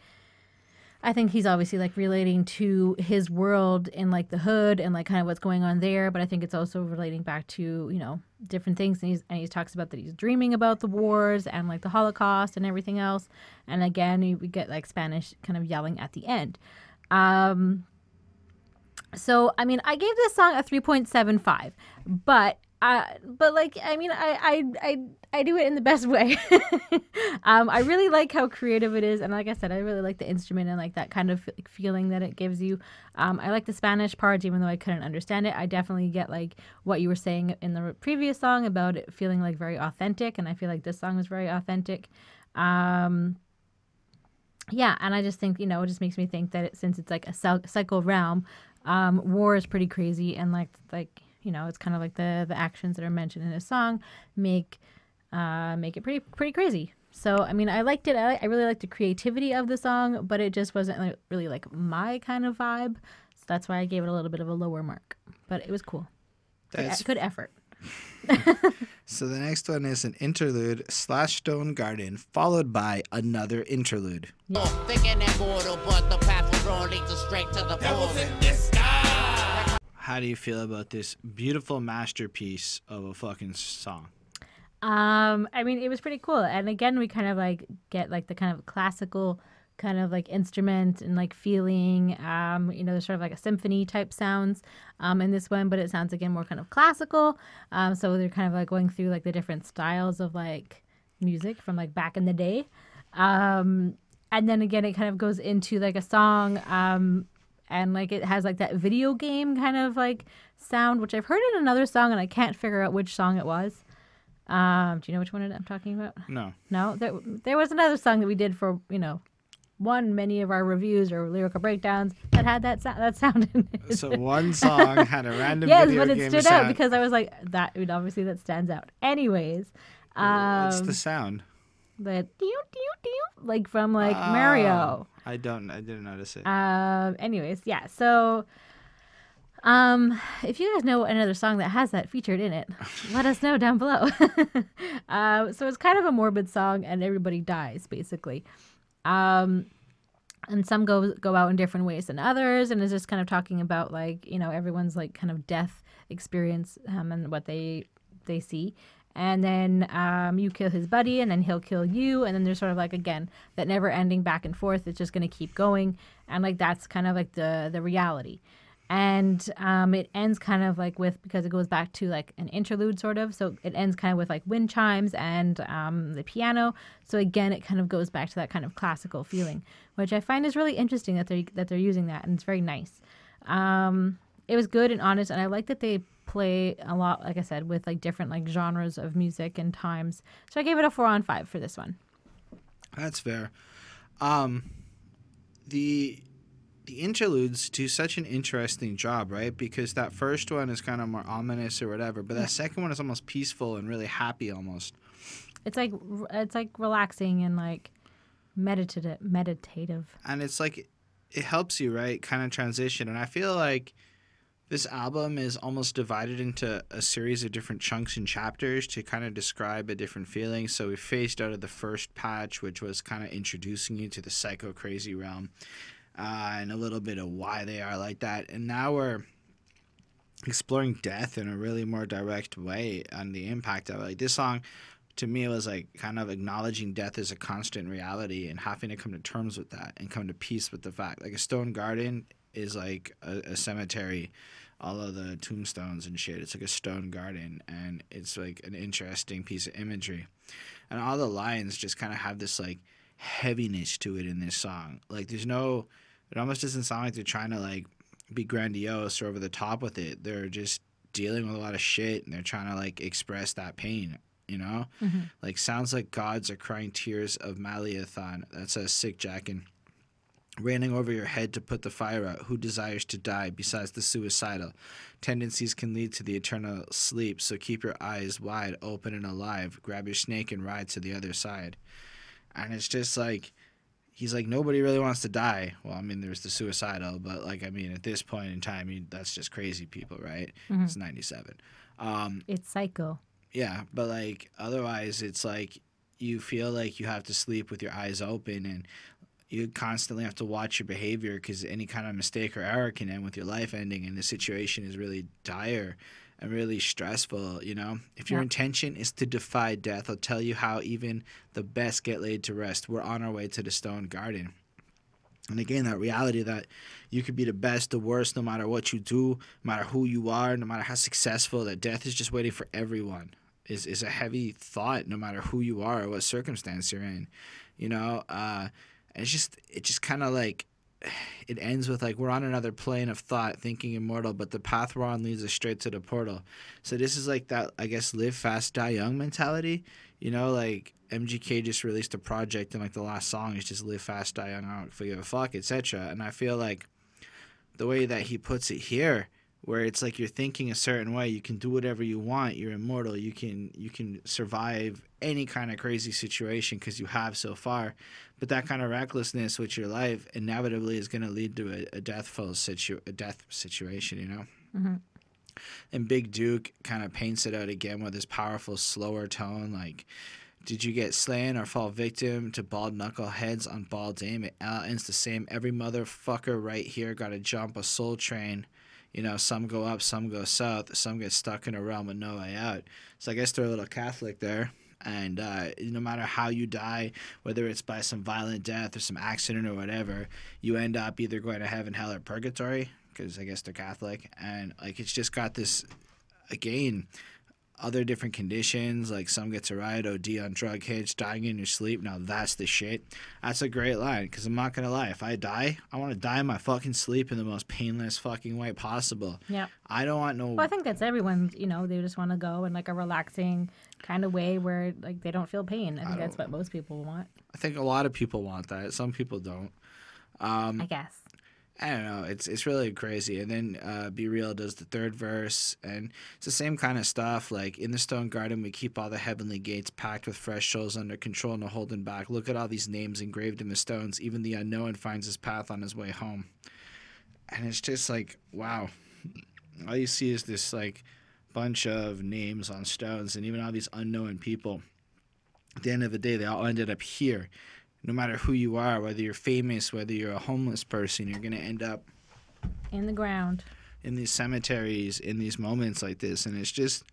I think he's obviously, like, relating to his world in, like, the hood and, like, kind of what's going on there. But I think it's also relating back to, you know, different things. And, he's, and he talks about that he's dreaming about the wars and, like, the Holocaust and everything else. And, again, we get, like, Spanish kind of yelling at the end. Um, so, I mean, I gave this song a three point seven five. But... Uh, but, like, I mean, I, I, I, I do it in the best way. um, I really like how creative it is. And like I said, I really like the instrument and, like, that kind of f feeling that it gives you. Um, I like the Spanish parts, even though I couldn't understand it. I definitely get, like, what you were saying in the previous song about it feeling, like, very authentic. And I feel like this song was very authentic. Um, yeah. And I just think, you know, it just makes me think that it, since it's, like, a Psycho Realm, um, war is pretty crazy. And, like, like, you know, it's kind of like the the actions that are mentioned in this song make uh, make it pretty pretty crazy. So, I mean, I liked it. I, I really liked the creativity of the song, but it just wasn't, like, really, like, my kind of vibe. So that's why I gave it a little bit of a lower mark. But it was cool. That's good, good effort. So the next one is an interlude slash Stone Garden, followed by another interlude. Yeah. How do you feel about this beautiful masterpiece of a fucking song? Um, I mean, it was pretty cool. And again, we kind of, like, get, like, the kind of classical kind of, like, instrument and, like, feeling. Um, you know, there's sort of, like, a symphony type sounds um, in this one, but it sounds, again, more kind of classical. Um, so they're kind of, like, going through, like, the different styles of, like, music from, like, back in the day. Um, and then again, it kind of goes into, like, a song. Um, And, like, it has, like, that video game kind of, like, sound, which I've heard in another song, and I can't figure out which song it was. Um, do you know which one I'm talking about? No. No? There, there was another song that we did for, you know, one, many of our reviews or lyrical breakdowns that had that sound, that sound in it. So one song had a random yes, video game. Yes, but it stood sound. out because I was like, that, I mean, obviously that stands out. Anyways. Um, What's the sound? The doo, doo, doo, like from like uh, Mario. I don't, I didn't notice it. Um. Anyways, yeah. So, um, if you guys know another song that has that featured in it, let us know down below. uh, so it's kind of a morbid song, and everybody dies basically. Um, and some go go out in different ways than others, and it's just kind of talking about like you know everyone's like kind of death experience um, and what they they see. And then um, you kill his buddy, and then he'll kill you. And then there's sort of like, again, that never-ending back and forth. It's just going to keep going. And, like, that's kind of like the, the reality. And um, it ends kind of like with, because it goes back to like an interlude sort of. So it ends kind of with like wind chimes and um, the piano. So, again, it kind of goes back to that kind of classical feeling, which I find is really interesting that they're, that they're using that. And it's very nice. Um, it was good and honest. And I like that they play a lot, like I said, with like different like genres of music and times. So I gave it a four on five for this one. That's fair. Um, the the interludes do such an interesting job, right? Because that first one is kind of more ominous or whatever, but that yeah. second one is almost peaceful and really happy almost. It's like it's like relaxing and like meditative, meditative. And it's like it helps you, right? Kind of transition. And I feel like this album is almost divided into a series of different chunks and chapters to kind of describe a different feeling. So we phased out of the first patch, which was kind of introducing you to the psycho crazy realm uh, and a little bit of why they are like that. And now we're exploring death in a really more direct way on the impact of it. Like this song, to me, was like kind of acknowledging death as a constant reality and having to come to terms with that and come to peace with the fact. Like a stone garden is like a, a cemetery, all of the tombstones and shit. It's like a stone garden, and it's like an interesting piece of imagery. And all the lines just kind of have this like heaviness to it in this song. Like there's no, it almost doesn't sound like they're trying to like be grandiose or over the top with it. They're just dealing with a lot of shit, and they're trying to like express that pain, you know? Mm-hmm. Like sounds like gods are crying tears of Maliathon. That's a Sick Jacken. Raining over your head to put the fire out, who desires to die besides the suicidal? Tendencies can lead to the eternal sleep, so keep your eyes wide open and alive. Grab your snake and ride to the other side. And it's just like, he's like, nobody really wants to die. Well, I mean, there's the suicidal, but like, I mean, at this point in time, you, that's just crazy people, right? Mm-hmm. It's ninety-seven. Um, it's psycho. Yeah, but like, otherwise, it's like, you feel like you have to sleep with your eyes open, and you constantly have to watch your behavior because any kind of mistake or error can end with your life ending, and the situation is really dire and really stressful, you know? If your yeah. intention is to defy death, I'll tell you how even the best get laid to rest. We're on our way to the stone garden. And again, that reality that you could be the best, the worst, no matter what you do, no matter who you are, no matter how successful, that death is just waiting for everyone is, is a heavy thought, no matter who you are or what circumstance you're in, you know? Uh... It's just, it just kind of like, it ends with like, we're on another plane of thought, thinking immortal, but the path we're on leads us straight to the portal. So this is like that, I guess, live fast, die young mentality. You know, like M G K just released a project, and like the last song is just live fast, die young, I don't forgive a fuck, et cetera. And I feel like the way that he puts it here, where it's like you're thinking a certain way, you can do whatever you want, you're immortal, you can you can survive any kind of crazy situation because you have so far. But that kind of recklessness with your life inevitably is going to lead to a, a deathful situ a death situation, you know? Mm-hmm. And Big Duke kind of paints it out again with his powerful, slower tone, like, did you get slain or fall victim to bald knuckleheads on bald aim? It ends the same. Every motherfucker right here got to jump a soul train. You know, some go up, some go south, some get stuck in a realm with no way out. So I guess they're a little Catholic there. And uh, no matter how you die, whether it's by some violent death or some accident or whatever, you end up either going to heaven, hell, or purgatory, because I guess they're Catholic. And, like, it's just got this, again, other different conditions, like some gets a ride, O D on drug hits, dying in your sleep. Now that's the shit. That's a great line, because I'm not going to lie. If I die, I want to die in my fucking sleep in the most painless fucking way possible. Yeah. I don't want no... Well, I think that's everyone, you know, they just want to go in like a relaxing kind of way where like they don't feel pain. I think I that's what most people want. I think a lot of people want that. Some people don't. Um, I guess. I don't know. It's it's really crazy. And then uh, B-Real does the third verse, and it's the same kind of stuff. Like, in the Stone Garden, we keep all the heavenly gates packed with fresh souls under control, no holding back. Look at all these names engraved in the stones. Even the unknown finds his path on his way home. And it's just like, wow. All you see is this, like, bunch of names on stones, and even all these unknown people. At the end of the day, they all ended up here. No matter who you are, whether you're famous, whether you're a homeless person, you're going to end up in the ground, in these cemeteries, in these moments like this. And it's just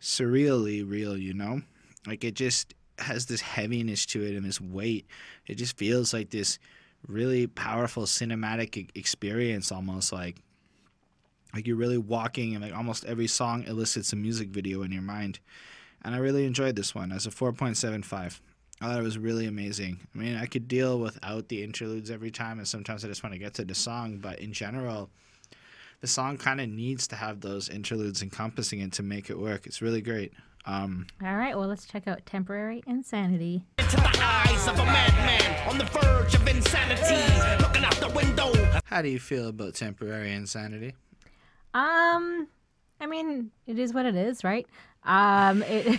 surreally real, you know? Like, it just has this heaviness to it and this weight. It just feels like this really powerful cinematic experience, almost like like you're really walking, and like almost every song elicits a music video in your mind. And I really enjoyed this one as a four point seven five. I thought it was really amazing. I mean, I could deal without the interludes every time, and sometimes I just want to get to the song. But in general, the song kind of needs to have those interludes encompassing it to make it work. It's really great. Um, All right, well, let's check out Temporary Insanity. Into the eyes of a madman on the verge of insanity, looking out the window. How do you feel about Temporary Insanity? Um, I mean, it is what it is, right? Um, it,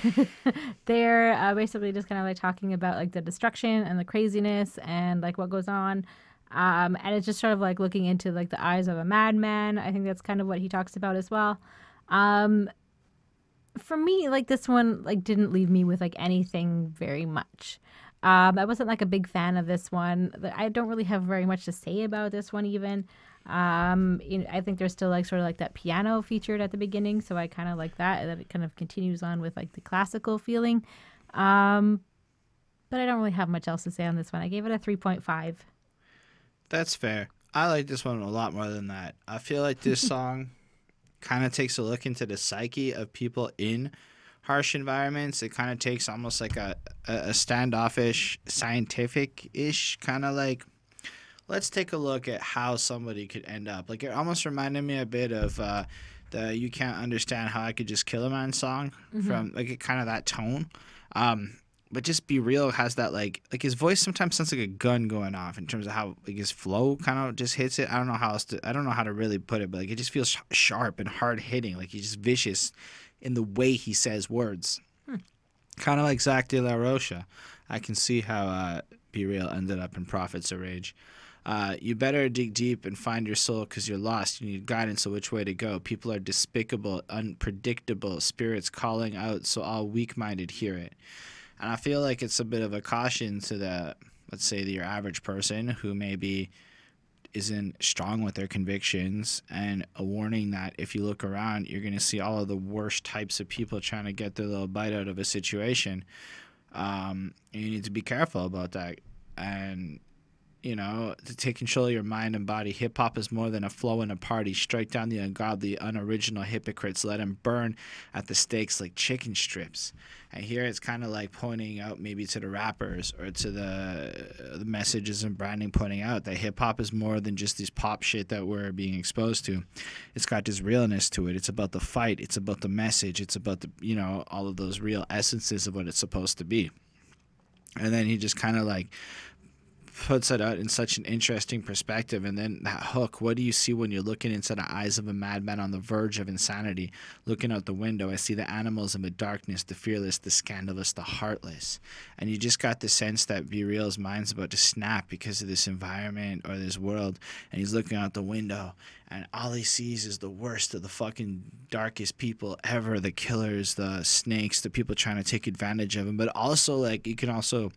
they're uh, basically just kind of like talking about like the destruction and the craziness and like what goes on. Um, and it's just sort of like looking into like the eyes of a madman. I think that's kind of what he talks about as well. Um, for me, like this one, like didn't leave me with like anything very much. Um, I wasn't like a big fan of this one. I don't really have very much to say about this one even. Um, you know, I think there's still like sort of like that piano featured at the beginning, so I kind of like that, and that it kind of continues on with like the classical feeling. Um, but I don't really have much else to say on this one. I gave it a three point five. That's fair. I like this one a lot more than that. I feel like this song kind of takes a look into the psyche of people in harsh environments. It kind of takes almost like a, a standoffish, scientific-ish kind of like, let's take a look at how somebody could end up. Like, it almost reminded me a bit of uh, the You Can't Understand How I Could Just Kill a Man song, mm-hmm. from, like, kind of that tone. Um, but just B-Real has that, like, like his voice sometimes sounds like a gun going off in terms of how, like, his flow kind of just hits it. I don't know how else to, I don't know how to really put it, but, like, it just feels sh sharp and hard-hitting. Like, he's just vicious in the way he says words. Hmm. Kind of like Zach de la Rocha. I can see how uh, B-Real ended up in Prophets of Rage. Uh, you better dig deep and find your soul, because you're lost. You need guidance of which way to go. People are despicable, unpredictable spirits calling out, so all weak-minded hear it. And I feel like it's a bit of a caution to the, let's say, the, your average person who maybe isn't strong with their convictions, and a warning that if you look around, you're going to see all of the worst types of people trying to get their little bite out of a situation. Um, and you need to be careful about that. And you know, to take control of your mind and body. Hip-hop is more than a flow and a party. Strike down the ungodly, unoriginal hypocrites. Let them burn at the stakes like chicken strips. And here it's kind of like pointing out maybe to the rappers or to the, the messages and branding, pointing out that hip-hop is more than just this pop shit that we're being exposed to. It's got this realness to it. It's about the fight. It's about the message. It's about, the you know, all of those real essences of what it's supposed to be. And then he just kind of like puts it out in such an interesting perspective. And then that hook, what do you see when you're looking into the eyes of a madman on the verge of insanity, looking out the window? I see the animals in the darkness, the fearless, the scandalous, the heartless. And you just got the sense that B-Real's mind's about to snap because of this environment or this world, and he's looking out the window, and all he sees is the worst of the fucking darkest people ever, the killers, the snakes, the people trying to take advantage of him. But also, like, you can also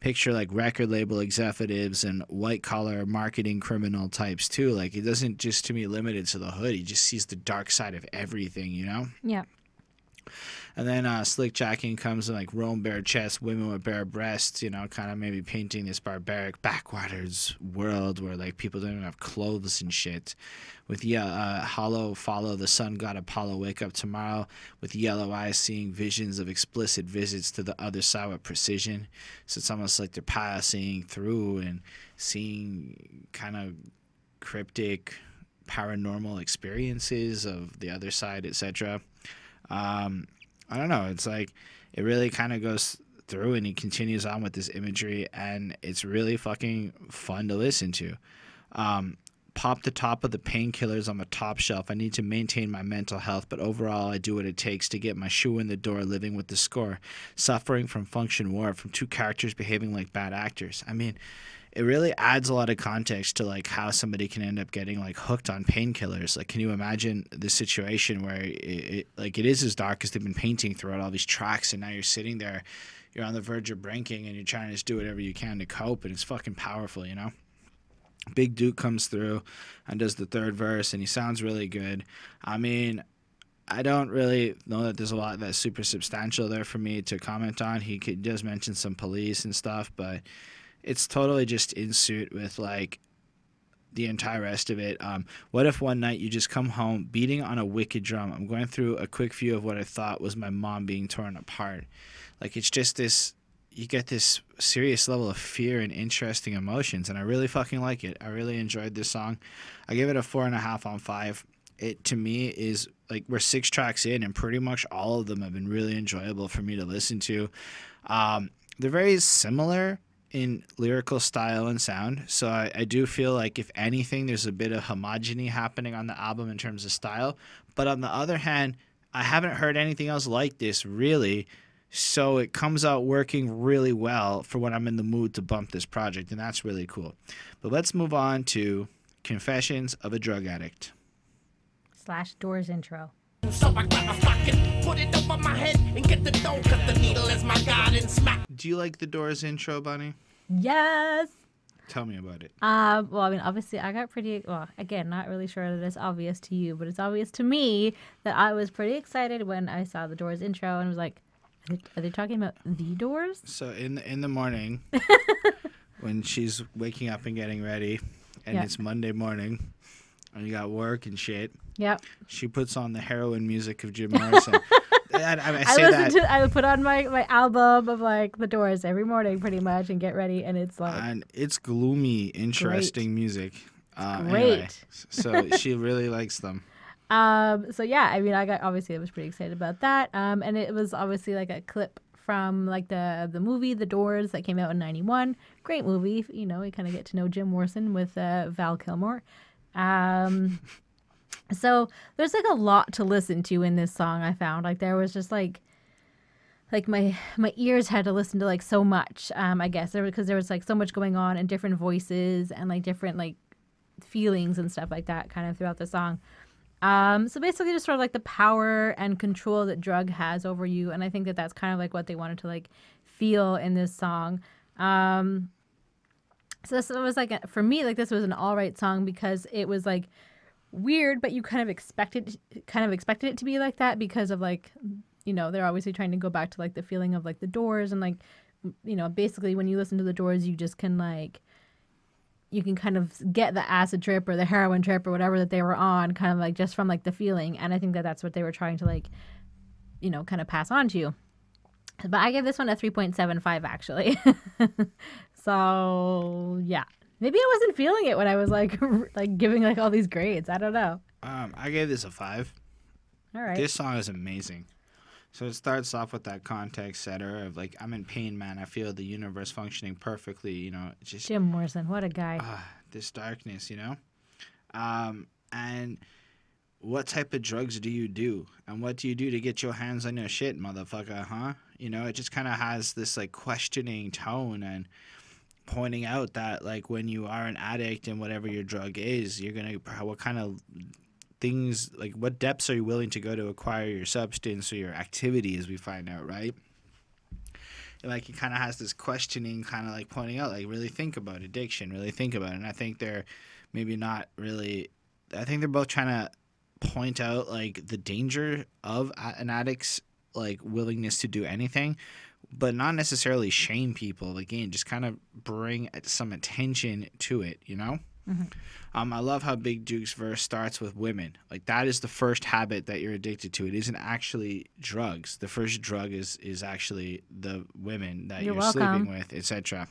picture, like, record label executives and white-collar marketing criminal types, too. Like, it doesn't just, to me, limited to the hood. He just sees the dark side of everything, you know? Yeah. And then uh, Sick Jacken comes in, like, roam bare chests, women with bare breasts, you know, kind of maybe painting this barbaric backwaters world where, like, people don't even have clothes and shit. With yeah, uh, hollow follow the sun god Apollo, wake up tomorrow with yellow eyes, seeing visions of explicit visits to the other side with precision. So it's almost like they're passing through and seeing kind of cryptic paranormal experiences of the other side, et cetera. Um, I don't know. It's like it really kind of goes through and he continues on with this imagery, and it's really fucking fun to listen to. Um, pop the top of the painkillers on the top shelf. I need to maintain my mental health, but overall I do what it takes to get my shoe in the door, living with the score, suffering from function war, from two characters behaving like bad actors. I mean, it really adds a lot of context to like how somebody can end up getting like hooked on painkillers. Like, can you imagine the situation where it, it like it is as dark as they've been painting throughout all these tracks, and now you're sitting there, you're on the verge of breaking, and you're trying to just do whatever you can to cope, and it's fucking powerful, you know? Big Duke comes through and does the third verse, and he sounds really good. I mean, I don't really know that there's a lot that's super substantial there for me to comment on. He does mention some police and stuff, but it's totally just in suit with, like, the entire rest of it. Um, what if one night you just come home beating on a wicked drum? I'm going through a quick view of what I thought was my mom being torn apart. Like, it's just this... you get this serious level of fear and interesting emotions, and I really fucking like it. I really enjoyed this song. I give it a four and a half on five. It, to me, is like, we're six tracks in, and pretty much all of them have been really enjoyable for me to listen to. Um, they're very similar in lyrical style and sound, so I, I do feel like, if anything, there's a bit of homogeny happening on the album in terms of style. But on the other hand, I haven't heard anything else like this, really. So it comes out working really well for when I'm in the mood to bump this project, and that's really cool. But let's move on to Confessions of a Drug Addict. Slash Doors intro. So I grab a pocket, put it up on my head, and get the dough, cut the needle as my God and smack. Do you like the Doors intro, Bonnie? Yes. Tell me about it. Um, well, I mean, obviously, I got pretty, well, again, not really sure that it's obvious to you, but it's obvious to me that I was pretty excited when I saw the Doors intro and was like, are they talking about The Doors? So in the, in the morning, when she's waking up and getting ready, and yep. It's Monday morning, and you got work and shit. Yep. She puts on the heroin music of Jim Morrison. I, I, I, say I, that. To, I put on my, my album of like The Doors every morning, pretty much, and get ready, and it's like... and it's gloomy, interesting great. music. Uh, great. Anyway, so she really likes them. Um, so yeah, I mean, I got, obviously I was pretty excited about that. Um, and it was obviously like a clip from like the, the movie, The Doors, that came out in ninety-one. Great movie. You know, we kind of get to know Jim Morrison with, uh, Val Kilmer. Um, so there's like a lot to listen to in this song. I found like there was just like, like my, my ears had to listen to like so much, um, I guess there, because there was like so much going on and different voices and like different like feelings and stuff like that kind of throughout the song. Um, so basically just sort of like the power and control that drug has over you. And I think that that's kind of like what they wanted to like feel in this song. Um, so this was like, a, for me, like this was an all right song because it was like weird, but you kind of expected, kind of expected it to be like that because of like, you know, they're obviously trying to go back to like the feeling of like The Doors and like, you know, basically when you listen to The Doors, you just can like, you can kind of get the acid trip or the heroin trip or whatever that they were on kind of like just from like the feeling. And I think that that's what they were trying to like, you know, kind of pass on to you. But I gave this one a three point seven five actually. So yeah, maybe I wasn't feeling it when I was like, like giving like all these grades. I don't know. Um, I gave this a five. All right. This song is amazing. So it starts off with that context setter of like, I'm in pain, man. I feel the universe functioning perfectly, you know. Just Jim Morrison, what a guy. Uh, this darkness, you know. Um, and what type of drugs do you do? And what do you do to get your hands on your shit, motherfucker, huh? You know, it just kind of has this like questioning tone and pointing out that like when you are an addict and whatever your drug is, you're going to, what kind of... things like what depths are you willing to go to acquire your substance or your activity, as we find out, right? And like it kind of has this questioning, kind of like pointing out, like really think about addiction, really think about it. And I think they're maybe not really. I think they're both trying to point out like the danger of an addict's like willingness to do anything, but not necessarily shame people. Again, just kind of bring some attention to it, you know. Mm-hmm. Um, I love how Big Duke's verse starts with women. Like that is the first habit that you're addicted to. It isn't actually drugs. The first drug is is actually the women that you're, you're sleeping with, et cetera.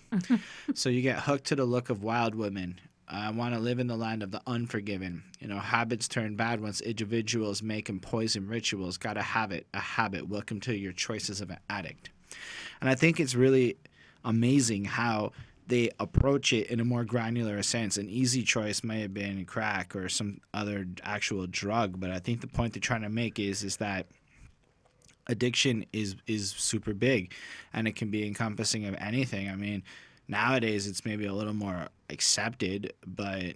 So you get hooked to the look of wild women. I want to live in the land of the unforgiven. You know, habits turn bad once individuals make and poison rituals. Gotta have it, a habit. Welcome to your choices of an addict. And I think it's really amazing how they approach it in a more granular sense. An easy choice may have been crack or some other actual drug, but I think the point they're trying to make is is that addiction is is super big, and it can be encompassing of anything. I mean, nowadays it's maybe a little more accepted, but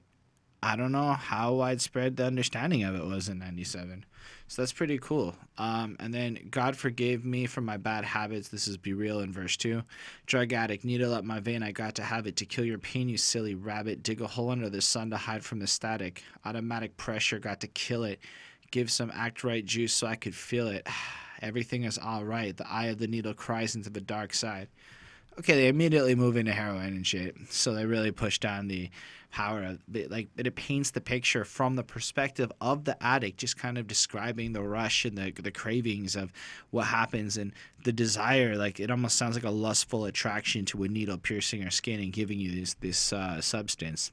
I don't know how widespread the understanding of it was in ninety-seven. So that's pretty cool. Um, and then, God forgave me for my bad habits. This is B-Real in verse two. Drug addict, needle up my vein. I got to have it to kill your pain, you silly rabbit. Dig a hole under the sun to hide from the static. Automatic pressure, got to kill it. Give some act right juice so I could feel it. Everything is all right. The eye of the needle cries into the dark side. Okay, they immediately move into heroin and shit. So they really push down the power of it. Like, it paints the picture from the perspective of the addict, just kind of describing the rush and the, the cravings of what happens and the desire. Like, it almost sounds like a lustful attraction to a needle piercing your skin and giving you this, this uh, substance.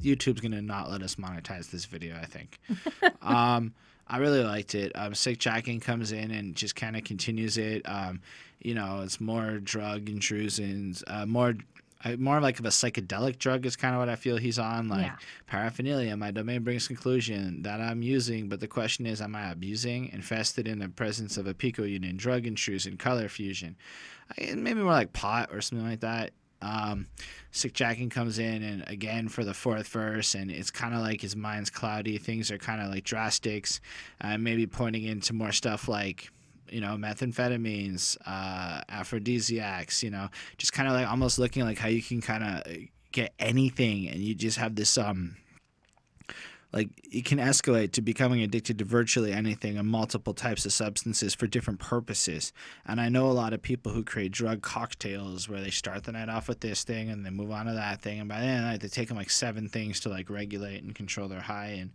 YouTube's going to not let us monetize this video, I think. um, I really liked it. Um, Sick Jacken comes in and just kind of continues it. Um, you know, it's more drug intrusions, uh, more uh, more like of a psychedelic drug is kind of what I feel he's on. Like, yeah. Paraphernalia, my domain brings conclusion that I'm using, but the question is, am I abusing? Infested in the presence of a pico unit, drug intrusion, color fusion. I, maybe more like pot or something like that. Um, Sick Jacken comes in and again for the fourth verse, and it's kind of like his mind's cloudy. Things are kind of like drastics, uh, maybe pointing into more stuff like, you know, methamphetamines, uh, aphrodisiacs, you know, just kind of like almost looking like how you can kind of get anything and you just have this, um, like, it can escalate to becoming addicted to virtually anything and multiple types of substances for different purposes. And I know a lot of people who create drug cocktails where they start the night off with this thing and they move on to that thing. And by the end of the night, they take them like seven things to like regulate and control their high. And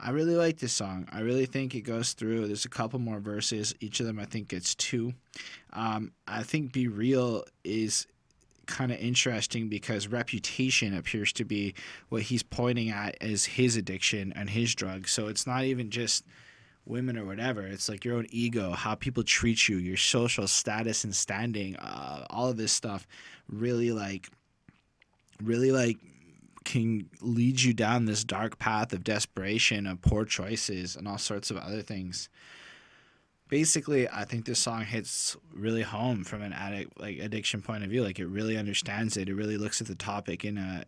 I really like this song. I really think it goes through. There's a couple more verses. Each of them, I think, gets two. Um, I think Be Real is kind of interesting because reputation appears to be what he's pointing at as his addiction and his drug. So it's not even just women or whatever. It's like your own ego, how people treat you, your social status and standing, uh, all of this stuff really like, really like can lead you down this dark path of desperation, of poor choices and all sorts of other things. Basically, I think this song hits really home from an addict, like addiction point of view. Like, it really understands it. It really looks at the topic in a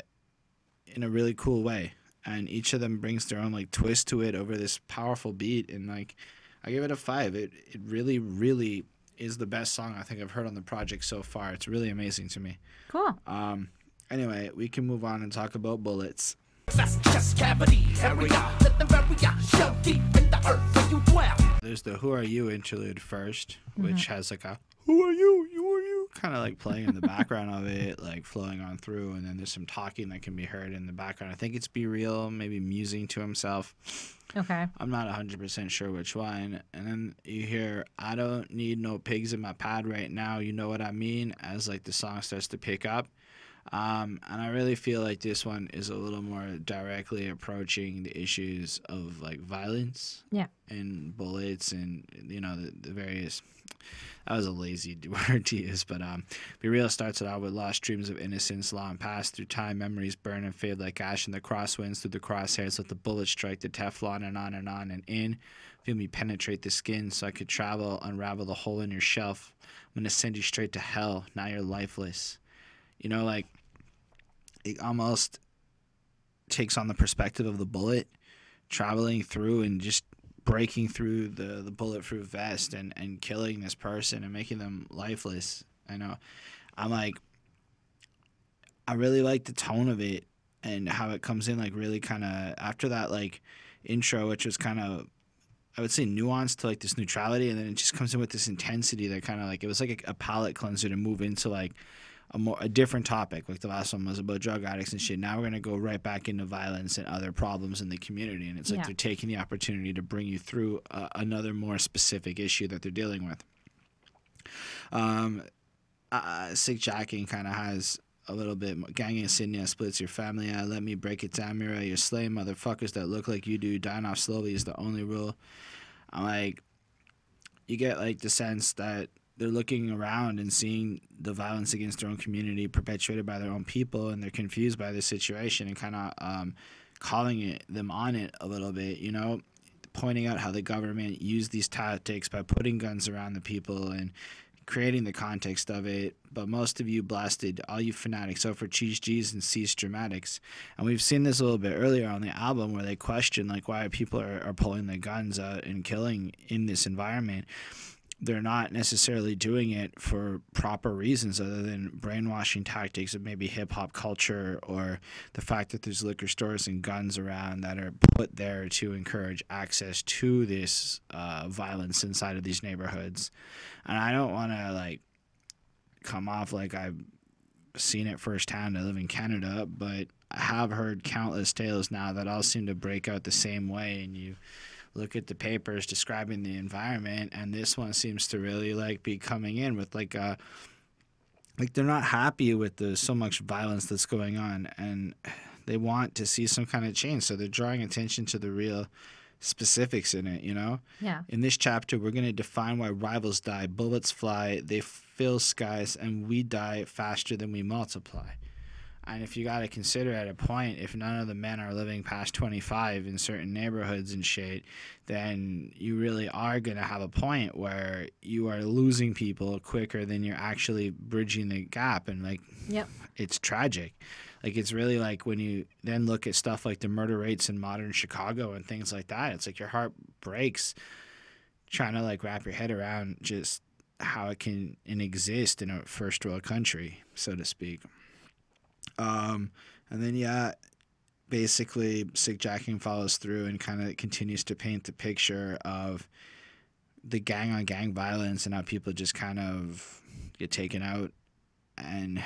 in a really cool way. And each of them brings their own like twist to it over this powerful beat. And like, I give it a five. It it really, really is the best song I think I've heard on the project so far. It's really amazing to me. Cool. Um. Anyway, we can move on and talk about Bullets. That's just cavities. Hurry up, let them bury ya. Shell deep in the earth where you dwell. There's the Who Are You interlude first, which mm-hmm. has like a Who Are You, You Are You kind of like playing in the background of it, like flowing on through. And then there's some talking that can be heard in the background. I think it's Be Real, maybe musing to himself. Okay. I'm not one hundred percent sure which one. And then you hear, I don't need no pigs in my pad right now. You know what I mean? As like the song starts to pick up. Um, and I really feel like this one is a little more directly approaching the issues of like violence, yeah, and bullets, and you know the, the various. That was a lazy word to use, but um, Be Real starts it out with lost dreams of innocence, long past through time, memories burn and fade like ash in the crosswinds through the crosshairs. Let the bullet strike the Teflon and on and on and in. Feel me penetrate the skin so I could travel, unravel the hole in your shelf. I'm gonna send you straight to hell. Now you're lifeless. You know, like, it almost takes on the perspective of the bullet traveling through and just breaking through the, the bulletproof vest and, and killing this person and making them lifeless. I know. I'm like, I really like the tone of it and how it comes in, like, really kind of after that, like, intro, which was kind of, I would say, nuanced to, like, this neutrality. And then it just comes in with this intensity that kind of, like, it was like a, a palate cleanser to move into, like, A, more, a different topic. Like the last one was about drug addicts and shit. Now we're going to go right back into violence and other problems in the community. And it's like, yeah, they're taking the opportunity to bring you through uh, another more specific issue that they're dealing with. Um, uh, Sick Jacken kind of has a little bit more. Gang insignia splits your family. Uh, let me break it down, Mira. You're slaying motherfuckers that look like you do. Dying off slowly is the only rule. I'm like, you get like the sense that they're looking around and seeing the violence against their own community perpetuated by their own people, and they're confused by the situation and kind of um, calling it them on it a little bit, you know, pointing out how the government used these tactics by putting guns around the people and creating the context of it. But most of you blasted, all you fanatics, so for cheese G's and C's dramatics. And we've seen this a little bit earlier on the album where they question like why people are, are pulling their guns out and killing in this environment. They're not necessarily doing it for proper reasons other than brainwashing tactics of maybe hip-hop culture or the fact that there's liquor stores and guns around that are put there to encourage access to this uh, violence inside of these neighborhoods. And I don't want to, like, come off like I've seen it firsthand. I live in Canada, but I have heard countless tales now that all seem to break out the same way, and you look at the papers describing the environment, and this one seems to really like be coming in with like a, like they're not happy with the so much violence that's going on, and they want to see some kind of change. So they're drawing attention to the real specifics in it, you know? Yeah. In this chapter, we're going to define why rivals die, bullets fly, they fill skies, and we die faster than we multiply. And if you got to consider at a point, if none of the men are living past twenty-five in certain neighborhoods and shit, then you really are going to have a point where you are losing people quicker than you're actually bridging the gap. And, like, yep. It's tragic. Like, it's really like when you then look at stuff like the murder rates in modern Chicago and things like that, it's like your heart breaks trying to, like, wrap your head around just how it can and exist in a first world country, so to speak. Um, and then, yeah, basically Sick Jacken follows through and kind of continues to paint the picture of the gang on gang violence and how people just kind of get taken out, and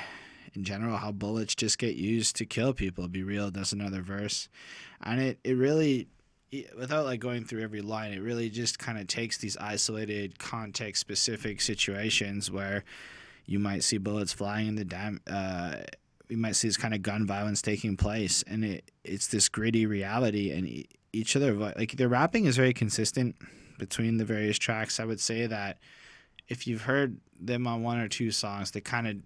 in general how bullets just get used to kill people. B-Real does another verse, and it, it really, without like going through every line, it really just kind of takes these isolated context specific situations where you might see bullets flying in the dam uh we might see this kind of gun violence taking place, and it it's this gritty reality. And each of their, like, their rapping is very consistent between the various tracks. I would say that if you've heard them on one or two songs, they kind of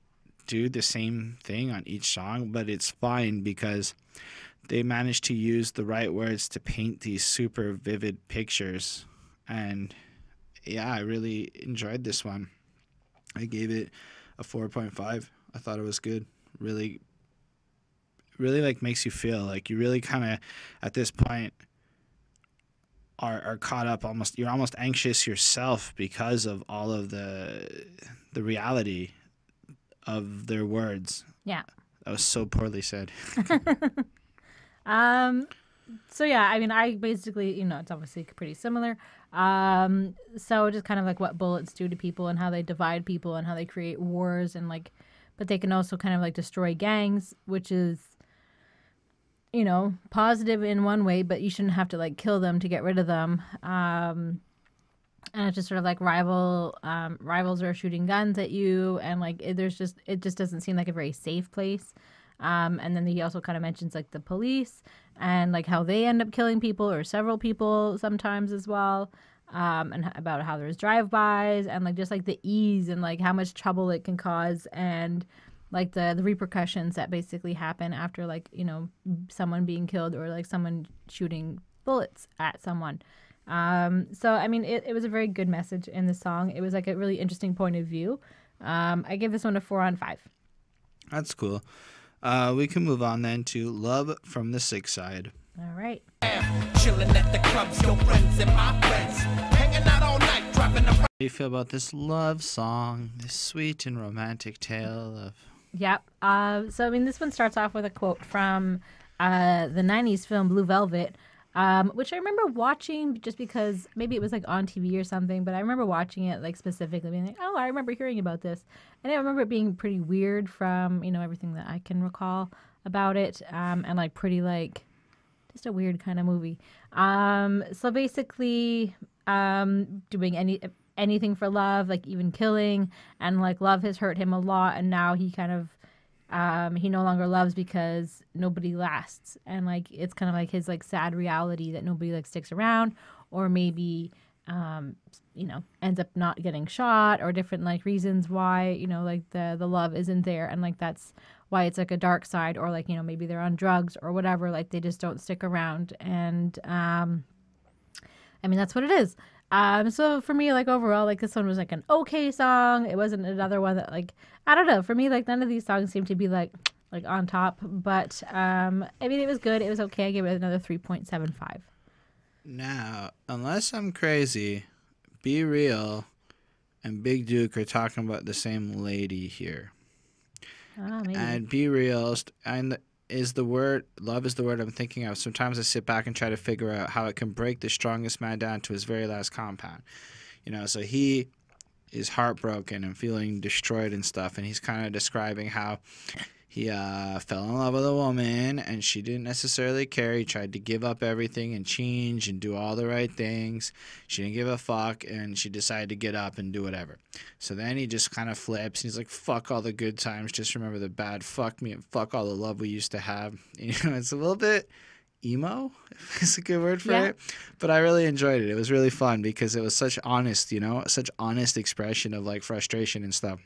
do the same thing on each song, but it's fine because they manage to use the right words to paint these super vivid pictures. And yeah, I really enjoyed this one. I gave it a four point five. I thought it was good. Really, really like makes you feel like you really kind of at this point are are caught up. Almost, you're almost anxious yourself because of all of the the reality of their words. Yeah, that was so poorly said. um, so yeah, I mean, I basically, you know, it's obviously pretty similar. Um, so just kind of like what bullets do to people and how they divide people and how they create wars and like. But they can also kind of like destroy gangs, which is, you know, positive in one way, but you shouldn't have to like kill them to get rid of them. Um, and it's just sort of like rival um, rivals are shooting guns at you, and like it, there's just it just doesn't seem like a very safe place. Um, and then he also kind of mentions like the police and like how they end up killing people or several people sometimes as well. Um, and about how there's drive-bys and, like, just, like, the ease and, like, how much trouble it can cause and, like, the, the repercussions that basically happen after, like, you know, someone being killed or, like, someone shooting bullets at someone. Um, so, I mean, it, it was a very good message in the song. It was, like, a really interesting point of view. Um, I give this one a four on five. That's cool. Uh, we can move on then to Love from the Sick Side. All right. Chilling at the clubs, your friends and my friends, hanging out all night, dropping the. How do you feel about this love song, this sweet and romantic tale of? Yep. Uh, so I mean, this one starts off with a quote from uh, the nineties film Blue Velvet, um, which I remember watching just because maybe it was like on T V or something. But I remember watching it like specifically being like, oh, I remember hearing about this, and I remember it being pretty weird from, you know, everything that I can recall about it, um, and like pretty like. Just a weird kind of movie. Um, so basically, um, doing any anything for love, like even killing, and like love has hurt him a lot, and now he kind of um, he no longer loves because nobody lasts, and like it's kind of like his like sad reality that nobody like sticks around, or maybe um, you know, ends up not getting shot, or different like reasons why, you know, like the, the love isn't there. And like, that's why it's like a dark side, or like, you know, maybe they're on drugs or whatever, like they just don't stick around. And, um, I mean, that's what it is. Um, so for me, like overall, like this one was like an okay song. It wasn't another one that like, I don't know, for me, like none of these songs seem to be like, like on top, but, um, I mean, it was good. It was okay. I gave it another three point seven five. Now, unless I'm crazy, B-Real and Big Duke are talking about the same lady here. Oh, maybe. And B-Real is the word, love is the word I'm thinking of. Sometimes I sit back and try to figure out how it can break the strongest man down to his very last compound. You know, so he is heartbroken and feeling destroyed and stuff, and he's kind of describing how he uh, fell in love with a woman, and she didn't necessarily care. He tried to give up everything and change and do all the right things. She didn't give a fuck, and she decided to get up and do whatever. So then he just kind of flips. He's like, fuck all the good times. Just remember the bad. Fuck me and fuck all the love we used to have. You know, it's a little bit emo, if it's a good word for yeah. it. But I really enjoyed it. It was really fun because it was such honest, you know, such honest expression of, like, frustration and stuff.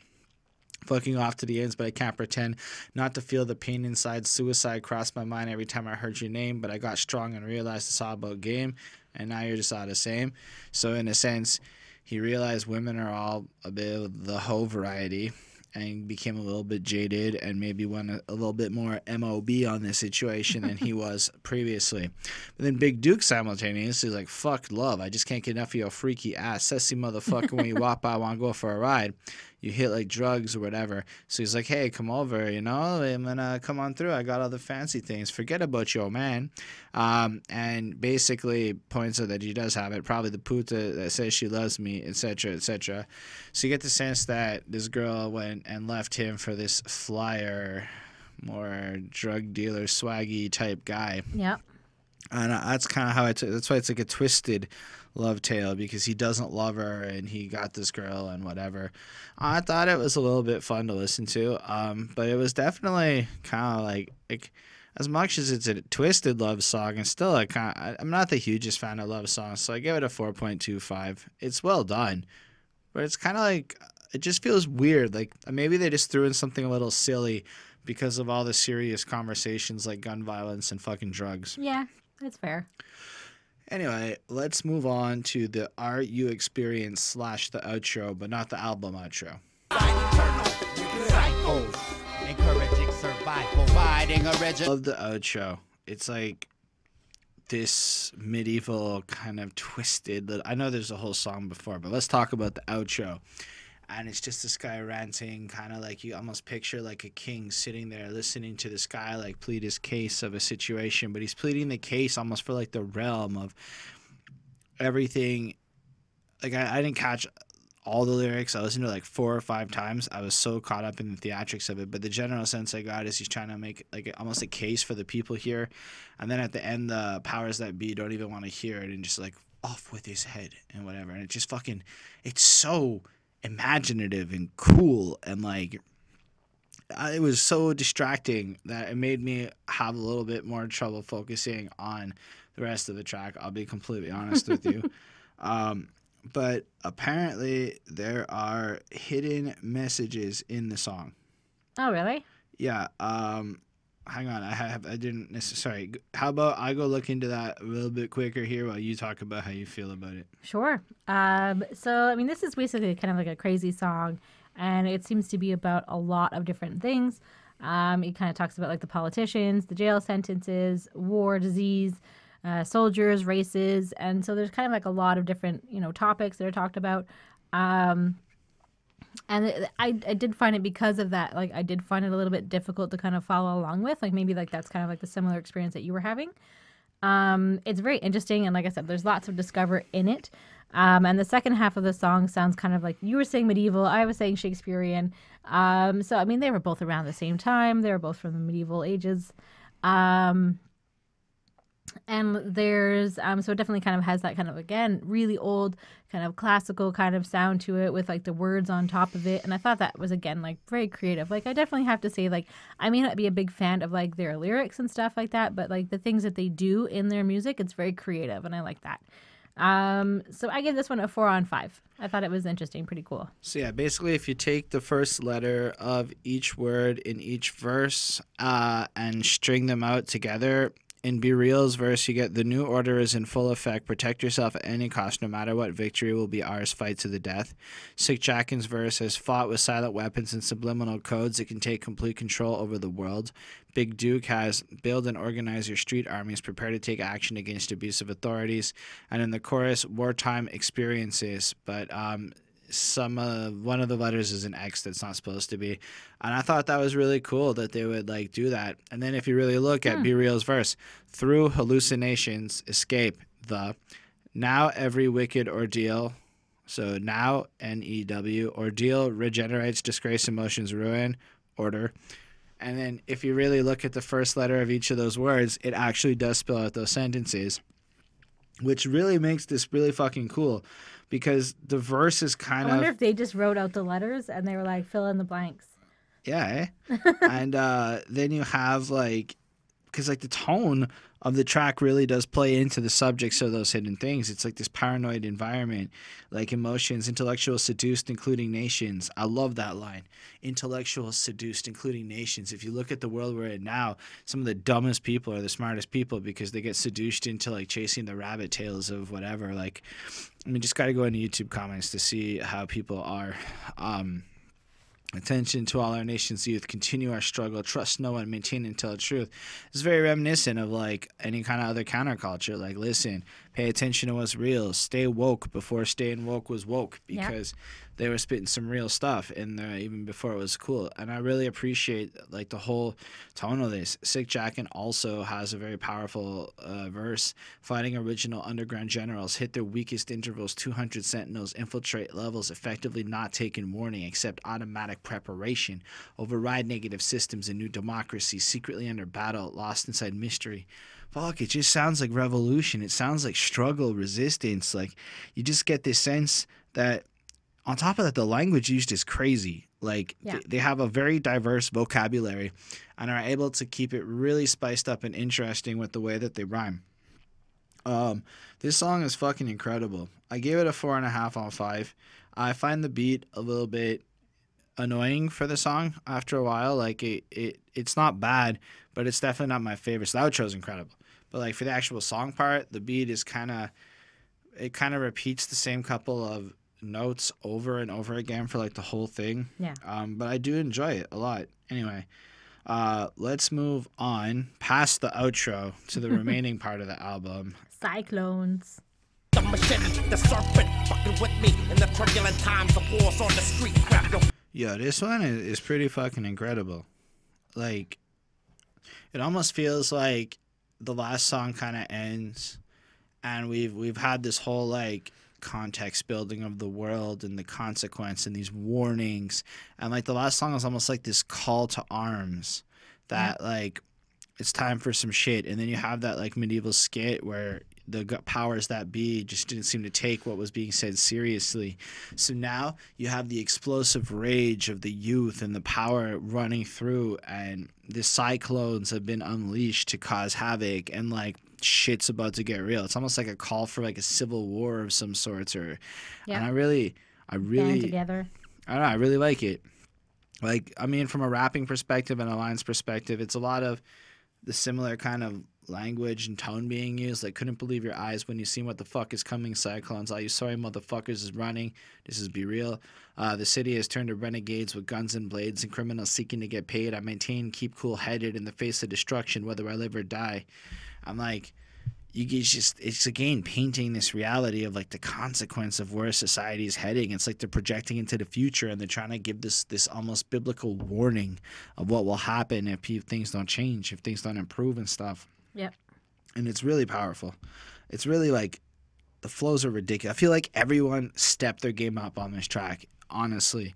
Fucking off to the ends, but I can't pretend not to feel the pain inside. Suicide crossed my mind every time I heard your name, but I got strong and realized it's all about game, and now you're just all the same. So in a sense, he realized women are all a bit of the hoe variety and became a little bit jaded and maybe went a, a little bit more M O B on this situation than he was previously. But then Big Duke simultaneously is like, fuck love, I just can't get enough of your freaky ass, sexy motherfucker. When you walk by, I want to go for a ride. You hit like drugs or whatever. So he's like, hey, come over, you know, I'm gonna come on through. I got all the fancy things. Forget about your man. Um, and basically points out that he does have it. Probably the puta that says she loves me, et cetera, et cetera. So you get the sense that this girl went and left him for this flyer, more drug dealer, swaggy type guy. Yep. And that's kind of how I took. That's why it's like a twisted love tale, because he doesn't love her and he got this girl and whatever. I thought it was a little bit fun to listen to, um, but it was definitely kind of like, like as much as it's a twisted love song, and still I kind of, I'm not the hugest fan of love songs, so I give it a four point two five. It's well done, but it's kind of like it just feels weird. Like maybe they just threw in something a little silly because of all the serious conversations like gun violence and fucking drugs. Yeah. That's fair. Anyway, let's move on to the Art You Experience slash the outro, but not the album outro. I love the outro. It's like this medieval kind of twisted. I know there's a whole song before, but let's talk about the outro. And it's just this guy ranting, kind of like you almost picture like a king sitting there listening to this guy like plead his case of a situation. But he's pleading the case almost for like the realm of everything. Like I, I didn't catch all the lyrics. I listened to like four or five times. I was so caught up in the theatrics of it. But the general sense I got is he's trying to make like almost a case for the people here. And then at the end, the powers that be don't even want to hear it and just like off with his head and whatever. And it just fucking, it's so imaginative and cool, and like it was so distracting that it made me have a little bit more trouble focusing on the rest of the track, I'll be completely honest with you. Um but apparently there are hidden messages in the song. Oh really? Yeah. Um hang on, I have I didn't necessarily. How about I go look into that a little bit quicker here while you talk about how you feel about it? Sure. Um, so, I mean, this is basically kind of like a crazy song, and it seems to be about a lot of different things. Um, it kind of talks about like the politicians, the jail sentences, war, disease, uh, soldiers, races, and so there's kind of like a lot of different, you know, topics that are talked about. Um, And I, I did find it because of that, like I did find it a little bit difficult to kind of follow along with, like maybe like that's kind of like the similar experience that you were having. Um, it's very interesting. And like I said, there's lots of discover in it. Um, and the second half of the song sounds kind of like you were saying medieval, I was saying Shakespearean. Um, so, I mean, they were both around the same time. They were both from the medieval ages. Um, and there's um so it definitely kind of has that kind of, again, really old kind of classical kind of sound to it with like the words on top of it, and I thought that was, again, like very creative. Like I definitely have to say, like I may not be a big fan of like their lyrics and stuff like that, but like the things that they do in their music, it's very creative, and I like that. Um, so I give this one a four on five. I thought it was interesting, pretty cool. So yeah, basically if you take the first letter of each word in each verse uh, and string them out together, in B-Real's verse you get the new order is in full effect. Protect yourself at any cost. No matter what, victory will be ours. Fight to the death. Sick Jacken's verse is fought with silent weapons and subliminal codes. It can take complete control over the world. Big Duke has build and organize your street armies, prepare to take action against abusive authorities, and in the chorus, wartime experiences. But um, some uh, one of the letters is an X that's not supposed to be, and I thought that was really cool that they would like do that. And then if you really look at hmm. B-Real's verse, through hallucinations, escape the now every wicked ordeal. So now N E W ordeal regenerates disgrace, emotions, ruin, order. And then if you really look at the first letter of each of those words, it actually does spell out those sentences, which really makes this really fucking cool because the verse is kind of... I wonder of, if they just wrote out the letters and they were like, fill in the blanks. Yeah. Eh? And uh, then you have like... Because like the tone of the track really does play into the subjects of those hidden things. It's like this paranoid environment, like emotions, intellectual seduced, including nations. I love that line. Intellectual seduced, including nations. If you look at the world we're in now, some of the dumbest people are the smartest people because they get seduced into like chasing the rabbit tails of whatever. Like, I mean, just got to go into YouTube comments to see how people are... Um, Attention to all our nation's youth, continue our struggle, trust no one, maintain and tell truth. It's very reminiscent of like any kind of other counterculture. Like, listen, pay attention to what's real, stay woke before staying woke was woke, because yep. they were spitting some real stuff in there even before it was cool. And I really appreciate like the whole tone of this. Sick Jacken also has a very powerful uh, verse. Fighting original underground generals, hit their weakest intervals, two hundred sentinels, infiltrate levels, effectively not taking warning except automatic preparation, override negative systems and new democracy, secretly under battle, lost inside mystery. Fuck, it just sounds like revolution. It sounds like struggle, resistance. Like, you just get this sense that on top of that, the language used is crazy. Like, yeah. th they have a very diverse vocabulary and are able to keep it really spiced up and interesting with the way that they rhyme. Um, this song is fucking incredible. I gave it a four and a half on five. I find the beat a little bit annoying for the song after a while. Like, it, it it's not bad, but it's definitely not my favorite. So that outro's incredible, but like for the actual song part, the beat is kind of, it kind of repeats the same couple of notes over and over again for like the whole thing. Yeah. Um, but I do enjoy it a lot. Anyway, uh, let's move on past the outro to the remaining part of the album. Cyclones. The machete, the serpent, fucking with me in the turbulent times of wars on the street. Grab your Yo, this one is pretty fucking incredible. Like, it almost feels like the last song kind of ends, and we've we've had this whole like context building of the world and the consequence and these warnings, and like the last song is almost like this call to arms that yeah. like it's time for some shit, and then you have that like medieval skit where the powers that be just didn't seem to take what was being said seriously. So now you have the explosive rage of the youth and the power running through, and the cyclones have been unleashed to cause havoc, and like shit's about to get real. It's almost like a call for like a civil war of some sorts, or yeah. and I really, I really, Band together. I don't know, I really like it. Like, I mean, from a rapping perspective and a lines perspective, it's a lot of the similar kind of language and tone being used. Like, couldn't believe your eyes when you seen what the fuck is coming, cyclones. All you sorry motherfuckers is running. This is B-Real. Uh, the city has turned to renegades with guns and blades and criminals seeking to get paid. I maintain, keep cool-headed in the face of destruction, whether I live or die. I'm like, you just, it's again painting this reality of like the consequence of where society is heading. It's like they're projecting into the future, and they're trying to give this this almost biblical warning of what will happen if people, things don't change, if things don't improve and stuff. Yeah. And it's really powerful. It's really like the flows are ridiculous. I feel like everyone stepped their game up on this track, honestly.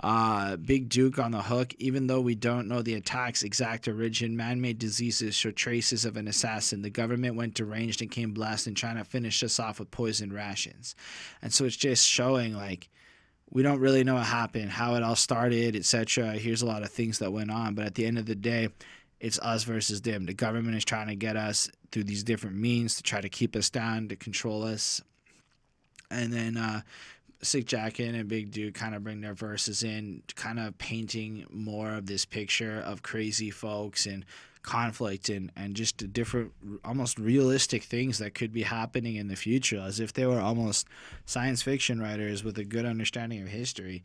Uh, Big Duke on the hook, even though we don't know the attack's exact origin, man-made diseases show traces of an assassin. The government went deranged and came blasting, trying to finish us off with poison rations. And so it's just showing like, we don't really know what happened, how it all started, et cetera. Here's a lot of things that went on, but at the end of the day, it's us versus them. The government is trying to get us through these different means to try to keep us down, to control us, And then uh, Sick Jacken and Big Duke kind of bring their verses in, kind of painting more of this picture of crazy folks and conflict and, and just the different, almost realistic things that could be happening in the future, as if they were almost science fiction writers with a good understanding of history.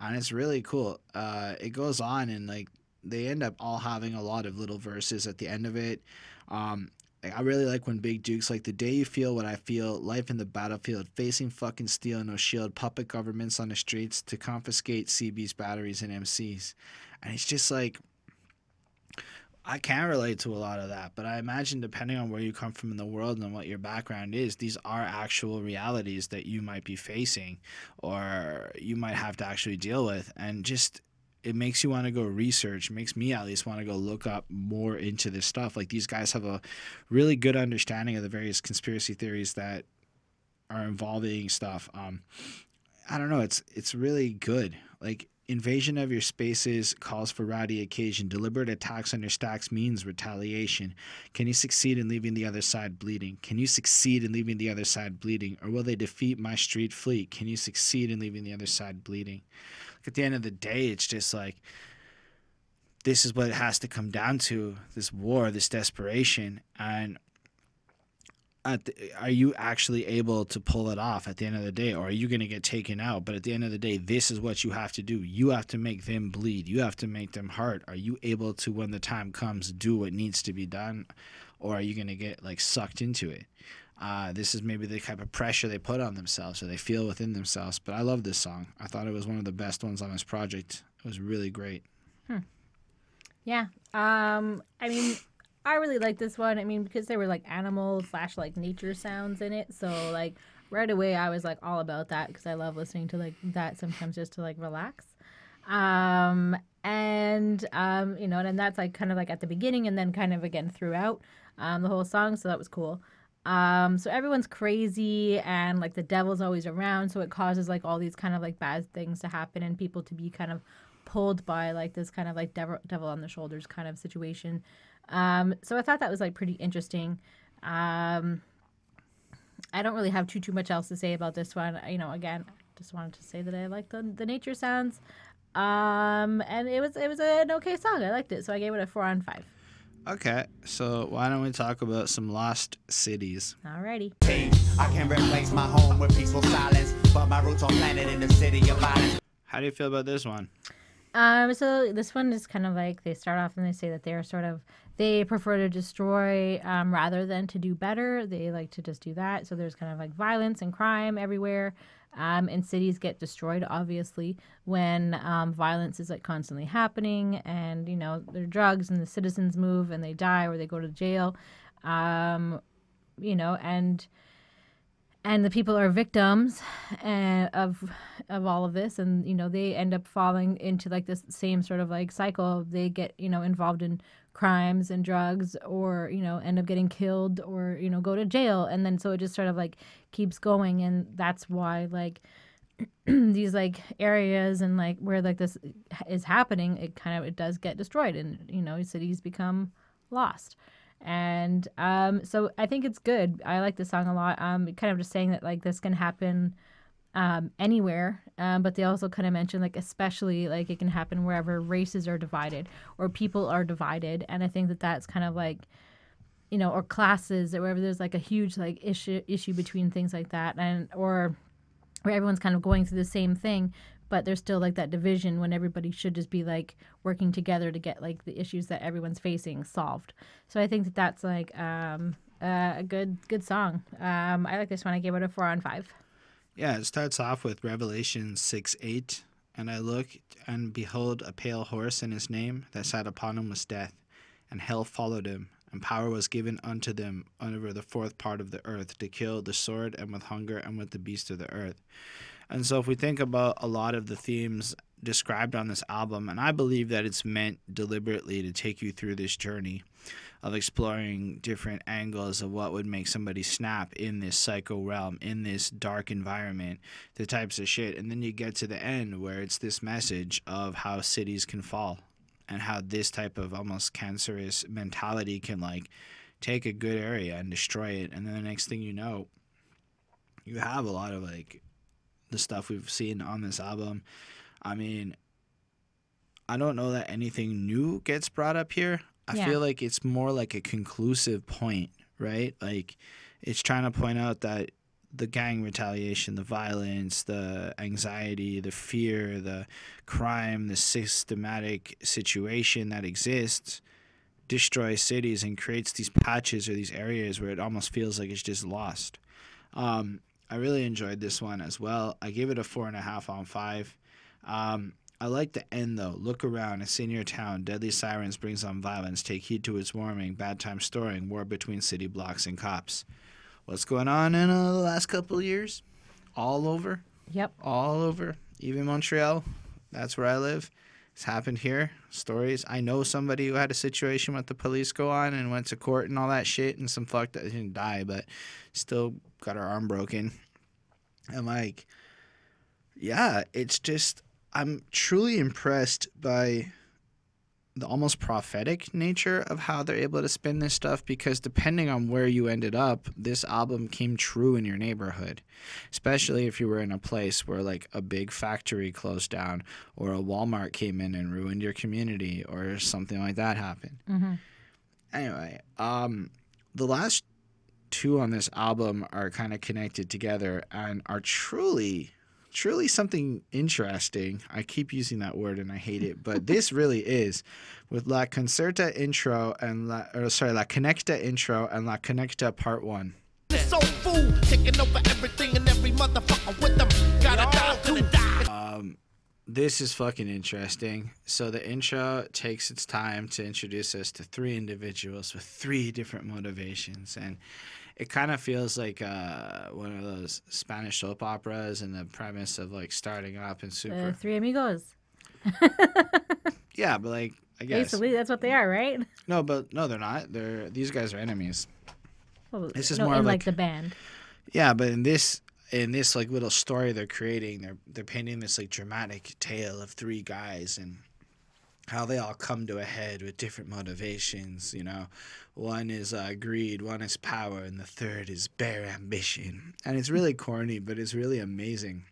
And it's really cool. Uh, it goes on, and like they end up all having a lot of little verses at the end of it. Um, I really like when Big Duke's like, the day you feel what I feel, life in the battlefield, facing fucking steel, no shield, puppet governments on the streets to confiscate C B's batteries and M Cs. And it's just like, I can relate to a lot of that, but I imagine depending on where you come from in the world and what your background is, these are actual realities that you might be facing or you might have to actually deal with. And just, it makes you want to go research, makes me at least want to go look up more into this stuff. Like, these guys have a really good understanding of the various conspiracy theories that are involving stuff. Um, I don't know. It's, it's really good. Like, invasion of your spaces calls for rowdy occasion. Deliberate attacks on your stacks means retaliation. Can you succeed in leaving the other side bleeding? Can you succeed in leaving the other side bleeding? Or will they defeat my street fleet? Can you succeed in leaving the other side bleeding? Like, at the end of the day, it's just like, this is what it has to come down to, this war, this desperation. And At the, are you actually able to pull it off at the end of the day, or are you going to get taken out? But at the end of the day, this is what you have to do. You have to make them bleed. You have to make them hurt. Are you able to, when the time comes, do what needs to be done, or are you going to get like sucked into it? Uh, this is maybe the type of pressure they put on themselves or they feel within themselves. But I love this song. I thought it was one of the best ones on this project. It was really great. Hmm. Yeah. Um, I mean... I really like this one. I mean, because there were like animal slash like nature sounds in it, so like right away I was like all about that because I love listening to like that sometimes just to like relax, um, and um, you know, and, and that's like kind of like at the beginning and then kind of again throughout um, the whole song. So that was cool. Um, so everyone's crazy and like the devil's always around, so it causes like all these kind of like bad things to happen and people to be kind of pulled by like this kind of like devil, devil on the shoulders kind of situation. Um, so I thought that was like pretty interesting. Um, I don't really have too too much else to say about this one. You know, again, just wanted to say that I liked the the nature sounds, um, and it was it was an okay song. I liked it, so I gave it a four on five. Okay, so why don't we talk about some lost cities? Alrighty. I can replace my home with peaceful silence, but my roots are planted in the city of violence. How do you feel about this one? Um, so this one is kind of like they start off and they say that they are sort of they prefer to destroy um, rather than to do better. They like to just do that. So there's kind of like violence and crime everywhere, um, and cities get destroyed obviously when um, violence is like constantly happening, and you know there are drugs and the citizens move and they die or they go to jail, um, you know and. And the people are victims uh, of of all of this, and you know they end up falling into like this same sort of like cycle. They get you know involved in crimes and drugs, or you know end up getting killed, or you know go to jail, and then so it just sort of like keeps going, and that's why like these like areas and like where like this is happening, it kind of it does get destroyed, and you know cities become lost. And um, so I think it's good. I like this song a lot. Um, kind of just saying that like this can happen um, anywhere, um, but they also kind of mention like especially like it can happen wherever races are divided or people are divided. And I think that that's kind of like, you know, or classes or wherever there's like a huge like issue issue between things like that, and or where everyone's kind of going through the same thing. But there's still like that division when everybody should just be like working together to get like the issues that everyone's facing solved. So I think that that's like um, uh, a good good song. Um, I like this one. I gave it a four on five. Yeah, it starts off with Revelation six eight. And I looked and behold a pale horse, and his name that sat upon him was Death, and hell followed him. And power was given unto them over the fourth part of the earth to kill the sword and with hunger and with the beast of the earth. And so if we think about a lot of the themes described on this album, and I believe that it's meant deliberately to take you through this journey of exploring different angles of what would make somebody snap in this psycho realm, in this dark environment, the types of shit. And then you get to the end where it's this message of how cities can fall and how this type of almost cancerous mentality can like take a good area and destroy it. And then the next thing you know, you have a lot of, like, the stuff we've seen on this album. I mean, I don't know that anything new gets brought up here. I yeah. feel like it's more like a conclusive point, right? Like, it's trying to point out that the gang retaliation, the violence, the anxiety, the fear, the crime, the systematic situation that exists destroys cities and creates these patches or these areas where it almost feels like it's just lost. Um, I really enjoyed this one as well. I gave it a four and a half on five. Um, I like the end, though. Look around. It's in your town. Deadly sirens brings on violence. Take heed to its warming. Bad time storing. War between city blocks and cops. What's going on in uh, the last couple of years? All over. Yep. All over. Even Montreal. That's where I live. It's happened here. Stories. I know somebody who had a situation with the police go on and went to court and all that shit, and some fuck that didn't die, but still got her arm broken. And, like, yeah, it's just... I'm truly impressed by the almost prophetic nature of how they're able to spin this stuff, because depending on where you ended up, this album came true in your neighborhood, especially if you were in a place where, like, a big factory closed down or a Walmart came in and ruined your community or something like that happened. Mm-hmm. Anyway, um, the last two on this album are kind of connected together and are truly... truly something interesting. I keep using that word and I hate it, but this really is, with La Concerta intro and La, or sorry, La Conecta intro and La Conecta part one. Um, this is fucking interesting. So the intro takes its time to introduce us to three individuals with three different motivations, and it kind of feels like uh, one of those Spanish soap operas and the premise of, like, starting up and Super. Uh, Three Amigos. Yeah, but, like, I guess. Basically, that's what they are, right? No, but no, they're not. They're These guys are enemies. Well, this is no, more in, of like, like the band. Yeah, but in this in this like little story they're creating, they're they're painting this, like, dramatic tale of three guys and how they all come to a head with different motivations, you know. One is uh, greed, one is power, and the third is bare ambition. And it's really corny, but it's really amazing.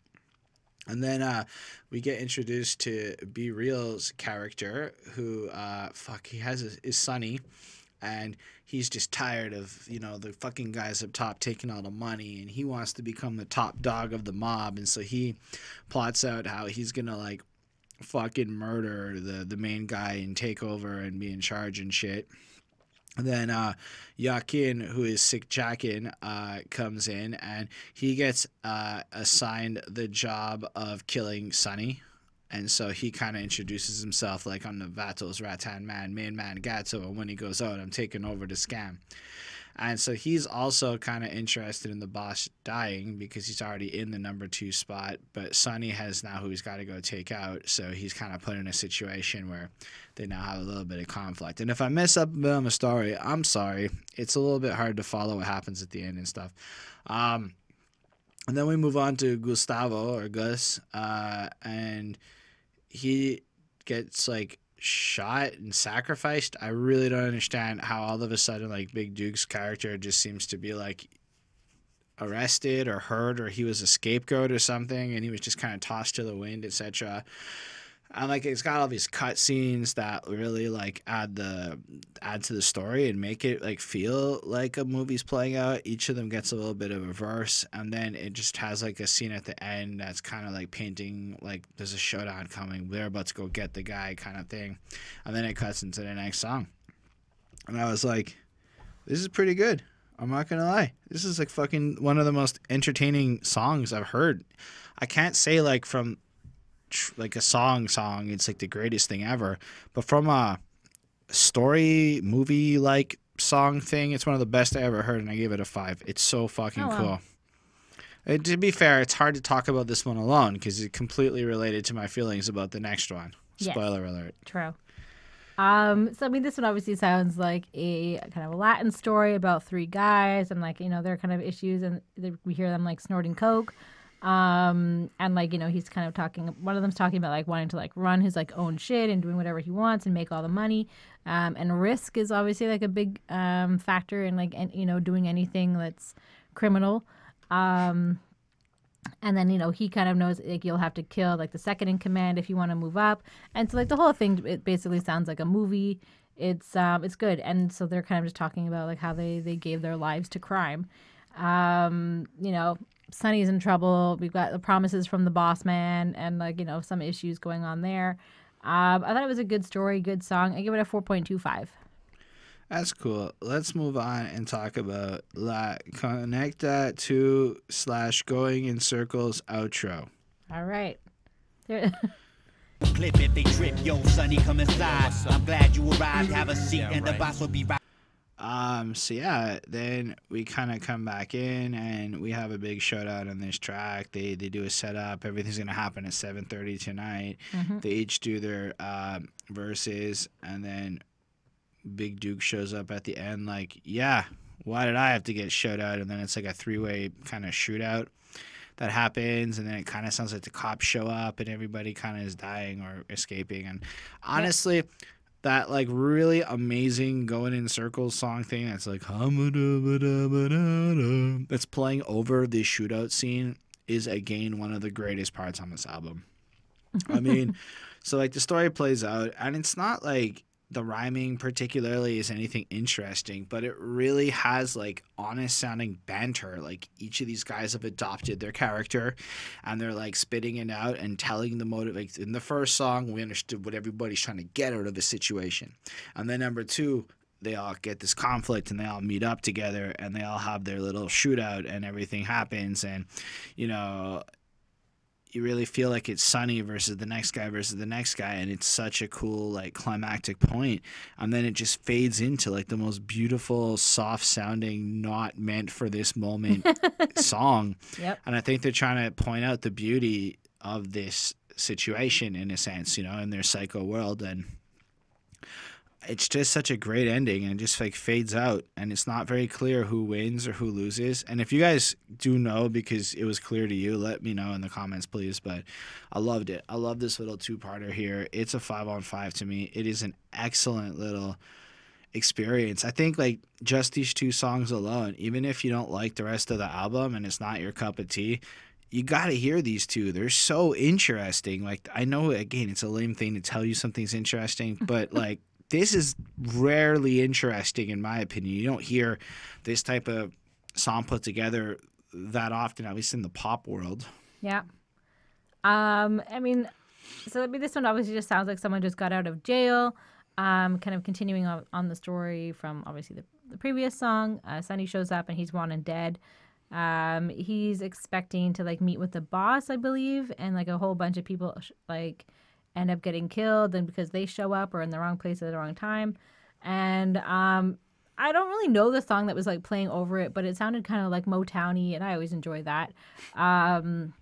And then uh, we get introduced to B-Real's character, who, uh, fuck, he has a, is Sonny, and he's just tired of, you know, the fucking guys up top taking all the money, and he wants to become the top dog of the mob. And so he plots out how he's going to, like, fucking murder the the main guy and take over and be in charge and shit. And then uh Yakin, who is Sick Jacken, uh comes in and he gets uh assigned the job of killing Sonny. And so he kind of introduces himself like, I'm the Vatos Rattan man, main man Gato, and when he goes out, I'm taking over the scam. And so he's also kind of interested in the boss dying because he's already in the number two spot. But Sonny has now who he's got to go take out. So he's kind of put in a situation where they now have a little bit of conflict. And if I mess up a bit on the story, I'm sorry. It's a little bit hard to follow what happens at the end and stuff. Um, and then we move on to Gustavo or Gus. Uh, and he gets, like, shot and sacrificed. I really don't understand how all of a sudden, like, Big Duke's character just seems to be, like, arrested or hurt, or he was a scapegoat or something, and he was just kind of tossed to the wind, et cetera. And, like, it's got all these cutscenes that really, like, add the add to the story and make it, like, feel like a movie's playing out. Each of them gets a little bit of a verse, and then it just has, like, a scene at the end that's kind of, like, painting, like, there's a showdown coming. They're about to go get the guy kind of thing. And then it cuts into the next song. And I was like, this is pretty good. I'm not going to lie. This is, like, fucking one of the most entertaining songs I've heard. I can't say, like, from... like a song song it's like the greatest thing ever, but from a story movie like song thing, it's one of the best I ever heard, and I gave it a five. It's so fucking oh, wow. cool. And to be fair, it's hard to talk about this one alone because it completely related to my feelings about the next one. Spoiler yes. alert. True. Um, so I mean, this one obviously sounds like a kind of a Latin story about three guys and, like, you know, their kind of issues, and they, we hear them, like, snorting coke. Um, and, like, you know, he's kind of talking, one of them's talking about, like, wanting to, like, run his, like, own shit and doing whatever he wants and make all the money. Um, and risk is obviously, like, a big, um, factor in, like, and, you know, doing anything that's criminal. Um, and then, you know, he kind of knows, like, you'll have to kill, like, the second in command if you want to move up. And so, like, the whole thing, it basically sounds like a movie. It's um, it's good. And so they're kind of just talking about, like, how they, they gave their lives to crime. Um, you know, Sonny's in trouble. We've got the promises from the boss man and, like, you know, some issues going on there. Um, I thought it was a good story, good song. I give it a four point two five. That's cool. Let's move on and talk about La Conecta two slash Going in Circles outro. All right. There- Clip if they trip, yo, Sonny, come inside. I'm glad you arrived. Have a seat, yeah, and right. The boss will be right. Um, so yeah, then we kind of come back in and we have a big showdown on this track. They they do a setup. Everything's going to happen at seven thirty tonight. Mm-hmm. They each do their uh, verses, and then Big Duke shows up at the end like, yeah, why did I have to get showed out? And then it's like a three-way kind of shootout that happens, and then it kind of sounds like the cops show up and everybody kind of is dying or escaping. And honestly... Yeah. That, like, really amazing Going in Circles song thing that's like, that's playing over the shootout scene is, again, one of the greatest parts on this album. I mean, so, like, the story plays out, and it's not like the rhyming particularly is anything interesting, but it really has, like, honest-sounding banter. Like, each of these guys have adopted their character, and they're, like, spitting it out and telling the motive. Like, in the first song, we understood what everybody's trying to get out of the situation. And then number two, they all get this conflict, and they all meet up together, and they all have their little shootout, and everything happens, and, you know... you really feel like it's Sonny versus the next guy versus the next guy, and it's such a cool, like, climactic point. And then it just fades into, like, the most beautiful, soft-sounding, not meant for this moment song. Yep. And I think they're trying to point out the beauty of this situation, in a sense, you know, in their psycho world. And it's just such a great ending, and it just, like, fades out, and it's not very clear who wins or who loses. And if you guys do know, because it was clear to you, let me know in the comments, please. But I loved it. I love this little two-parter here. It's a five on five to me. It is an excellent little experience. I think, like, just these two songs alone, even if you don't like the rest of the album and it's not your cup of tea, you got to hear these two. They're so interesting. Like, I know, again, it's a lame thing to tell you something's interesting, but, like, this is rarely interesting, in my opinion. You don't hear this type of song put together that often, at least in the pop world. Yeah. Um, I mean, so I mean, this one obviously just sounds like someone just got out of jail, um, kind of continuing on, on the story from, obviously, the, the previous song. Uh, Sonny shows up, and he's wanted dead. Um, he's expecting to, like, meet with the boss, I believe, and, like, a whole bunch of people, like... end up getting killed, and because they show up or in the wrong place at the wrong time. And um, I don't really know the song that was, like, playing over it, but it sounded kind of like Motown-y, and I always enjoy that. Um,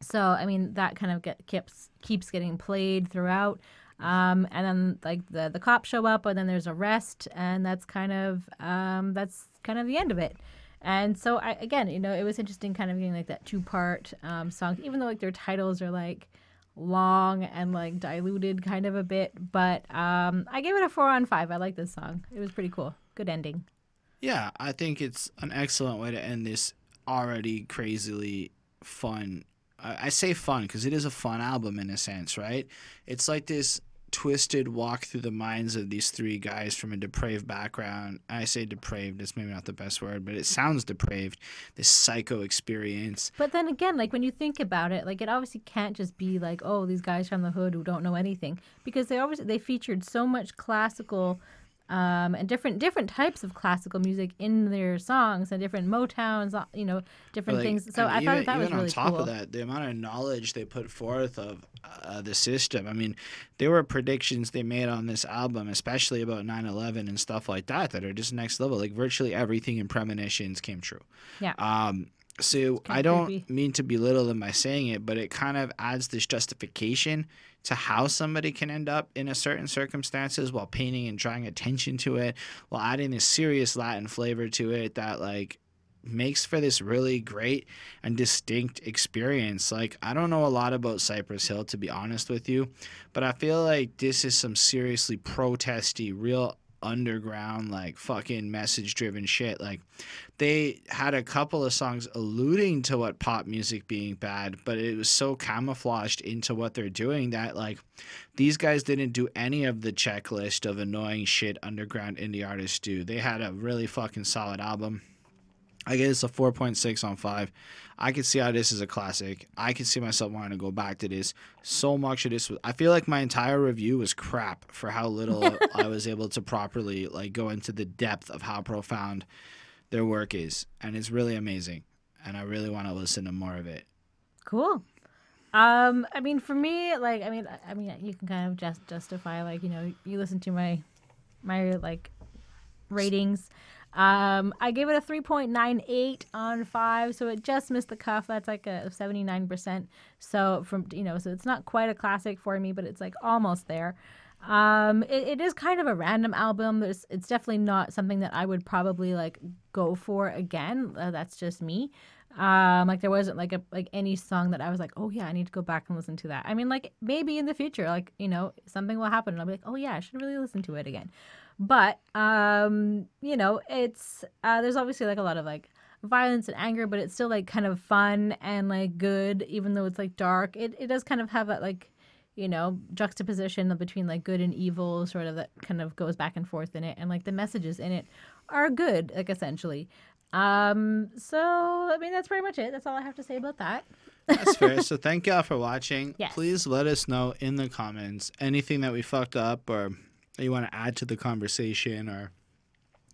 so, I mean, that kind of get, keeps keeps getting played throughout. Um, and then, like, the, the cops show up, and then there's arrest, and that's kind of um, that's kind of the end of it. And so, I, again, you know, it was interesting kind of getting, like, that two-part um, song, even though, like, their titles are, like, long and, like, diluted kind of a bit, but um I gave it a four on five. I like this song. It was pretty cool. Good ending. Yeah, I think it's an excellent way to end this already crazily fun, I, I say fun because it is a fun album in a sense, right? It's like this twisted walk through the minds of these three guys from a depraved background. I say depraved, it's maybe not the best word, but it sounds depraved, this psycho experience. But then again, like, when you think about it, like, it obviously can't just be like, oh, these guys from the hood who don't know anything, because they always they featured so much classical um and different different types of classical music in their songs, and different Motowns, you know, different, like, things. So I even, thought that, that was really cool. Even on top cool. of that, the amount of knowledge they put forth of uh, the system. I mean, there were predictions they made on this album, especially about nine eleven and stuff like that, that are just next level. Like, virtually everything in premonitions came true. Yeah. Um, so I don't creepy. mean to belittle them by saying it, but it kind of adds this justification to how somebody can end up in a certain circumstances while painting and drawing attention to it, while adding this serious Latin flavor to it that, like, makes for this really great and distinct experience. Like, I don't know a lot about Cypress Hill, to be honest with you, but I feel like this is some seriously protesty, real underground, like fucking message driven shit. Like they had a couple of songs alluding to what pop music being bad, but it was so camouflaged into what they're doing that like these guys didn't do any of the checklist of annoying shit underground indie artists do. They had a really fucking solid album. I guess a four point six on five. I can see how this is a classic. I can see myself wanting to go back to this. So much of this was, I feel like my entire review was crap for how little I was able to properly like go into the depth of how profound their work is. And it's really amazing. And I really want to listen to more of it. Cool. Um, I mean, for me, like, I mean, I mean, you can kind of just justify, like, you know, you listen to my, my like ratings. Um, I gave it a three point nine eight on five, so it just missed the cuff. That's like a seventy-nine percent. So from, you know, so it's not quite a classic for me, but it's like almost there. Um, it, it is kind of a random album. There's, it's definitely not something that I would probably like go for again. Uh, that's just me. Um, like there wasn't like a, like any song that I was like, oh yeah, I need to go back and listen to that. I mean, like maybe in the future, like, you know, something will happen and I'll be like, oh yeah, I should really listen to it again. But, um, you know, it's, uh, there's obviously like a lot of like violence and anger, but it's still like kind of fun and like good, even though it's like dark. It, it does kind of have that like, you know, juxtaposition between like good and evil sort of that kind of goes back and forth in it. And like the messages in it are good, like essentially. Um, so, I mean, that's pretty much it. That's all I have to say about that. That's fair. So thank y'all for watching. Yes. Please let us know in the comments anything that we fucked up or that you want to add to the conversation or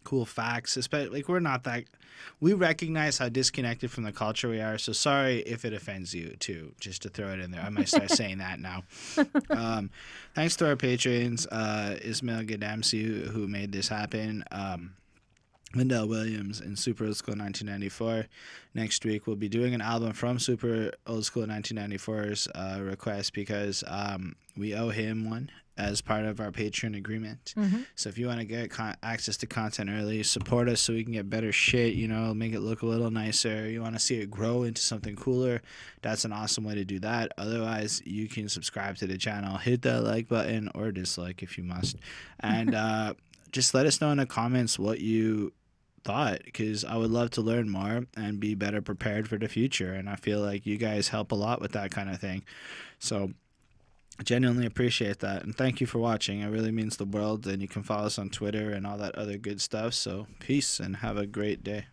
cool facts. Especially, like, we're not that – we recognize how disconnected from the culture we are, so sorry if it offends you, too, just to throw it in there. I might start saying that now. Um, thanks to our patrons, uh, Ismail Gadamsi, who, who made this happen, um, Linda Williams and Super School nineteen ninety-four. Next week we'll be doing an album from Super Old School nineteen ninety-four's uh, request because um, we owe him one as part of our Patreon agreement. Mm-hmm. So if you want to get con access to content early, support us so we can get better shit, you know, make it look a little nicer. You want to see it grow into something cooler, that's an awesome way to do that. Otherwise, you can subscribe to the channel, hit that like button or dislike if you must. And uh, just let us know in the comments what you thought, because I would love to learn more and be better prepared for the future. And I feel like you guys help a lot with that kind of thing. So I genuinely appreciate that, and thank you for watching. It really means the world, and you can follow us on Twitter and all that other good stuff. So peace and have a great day.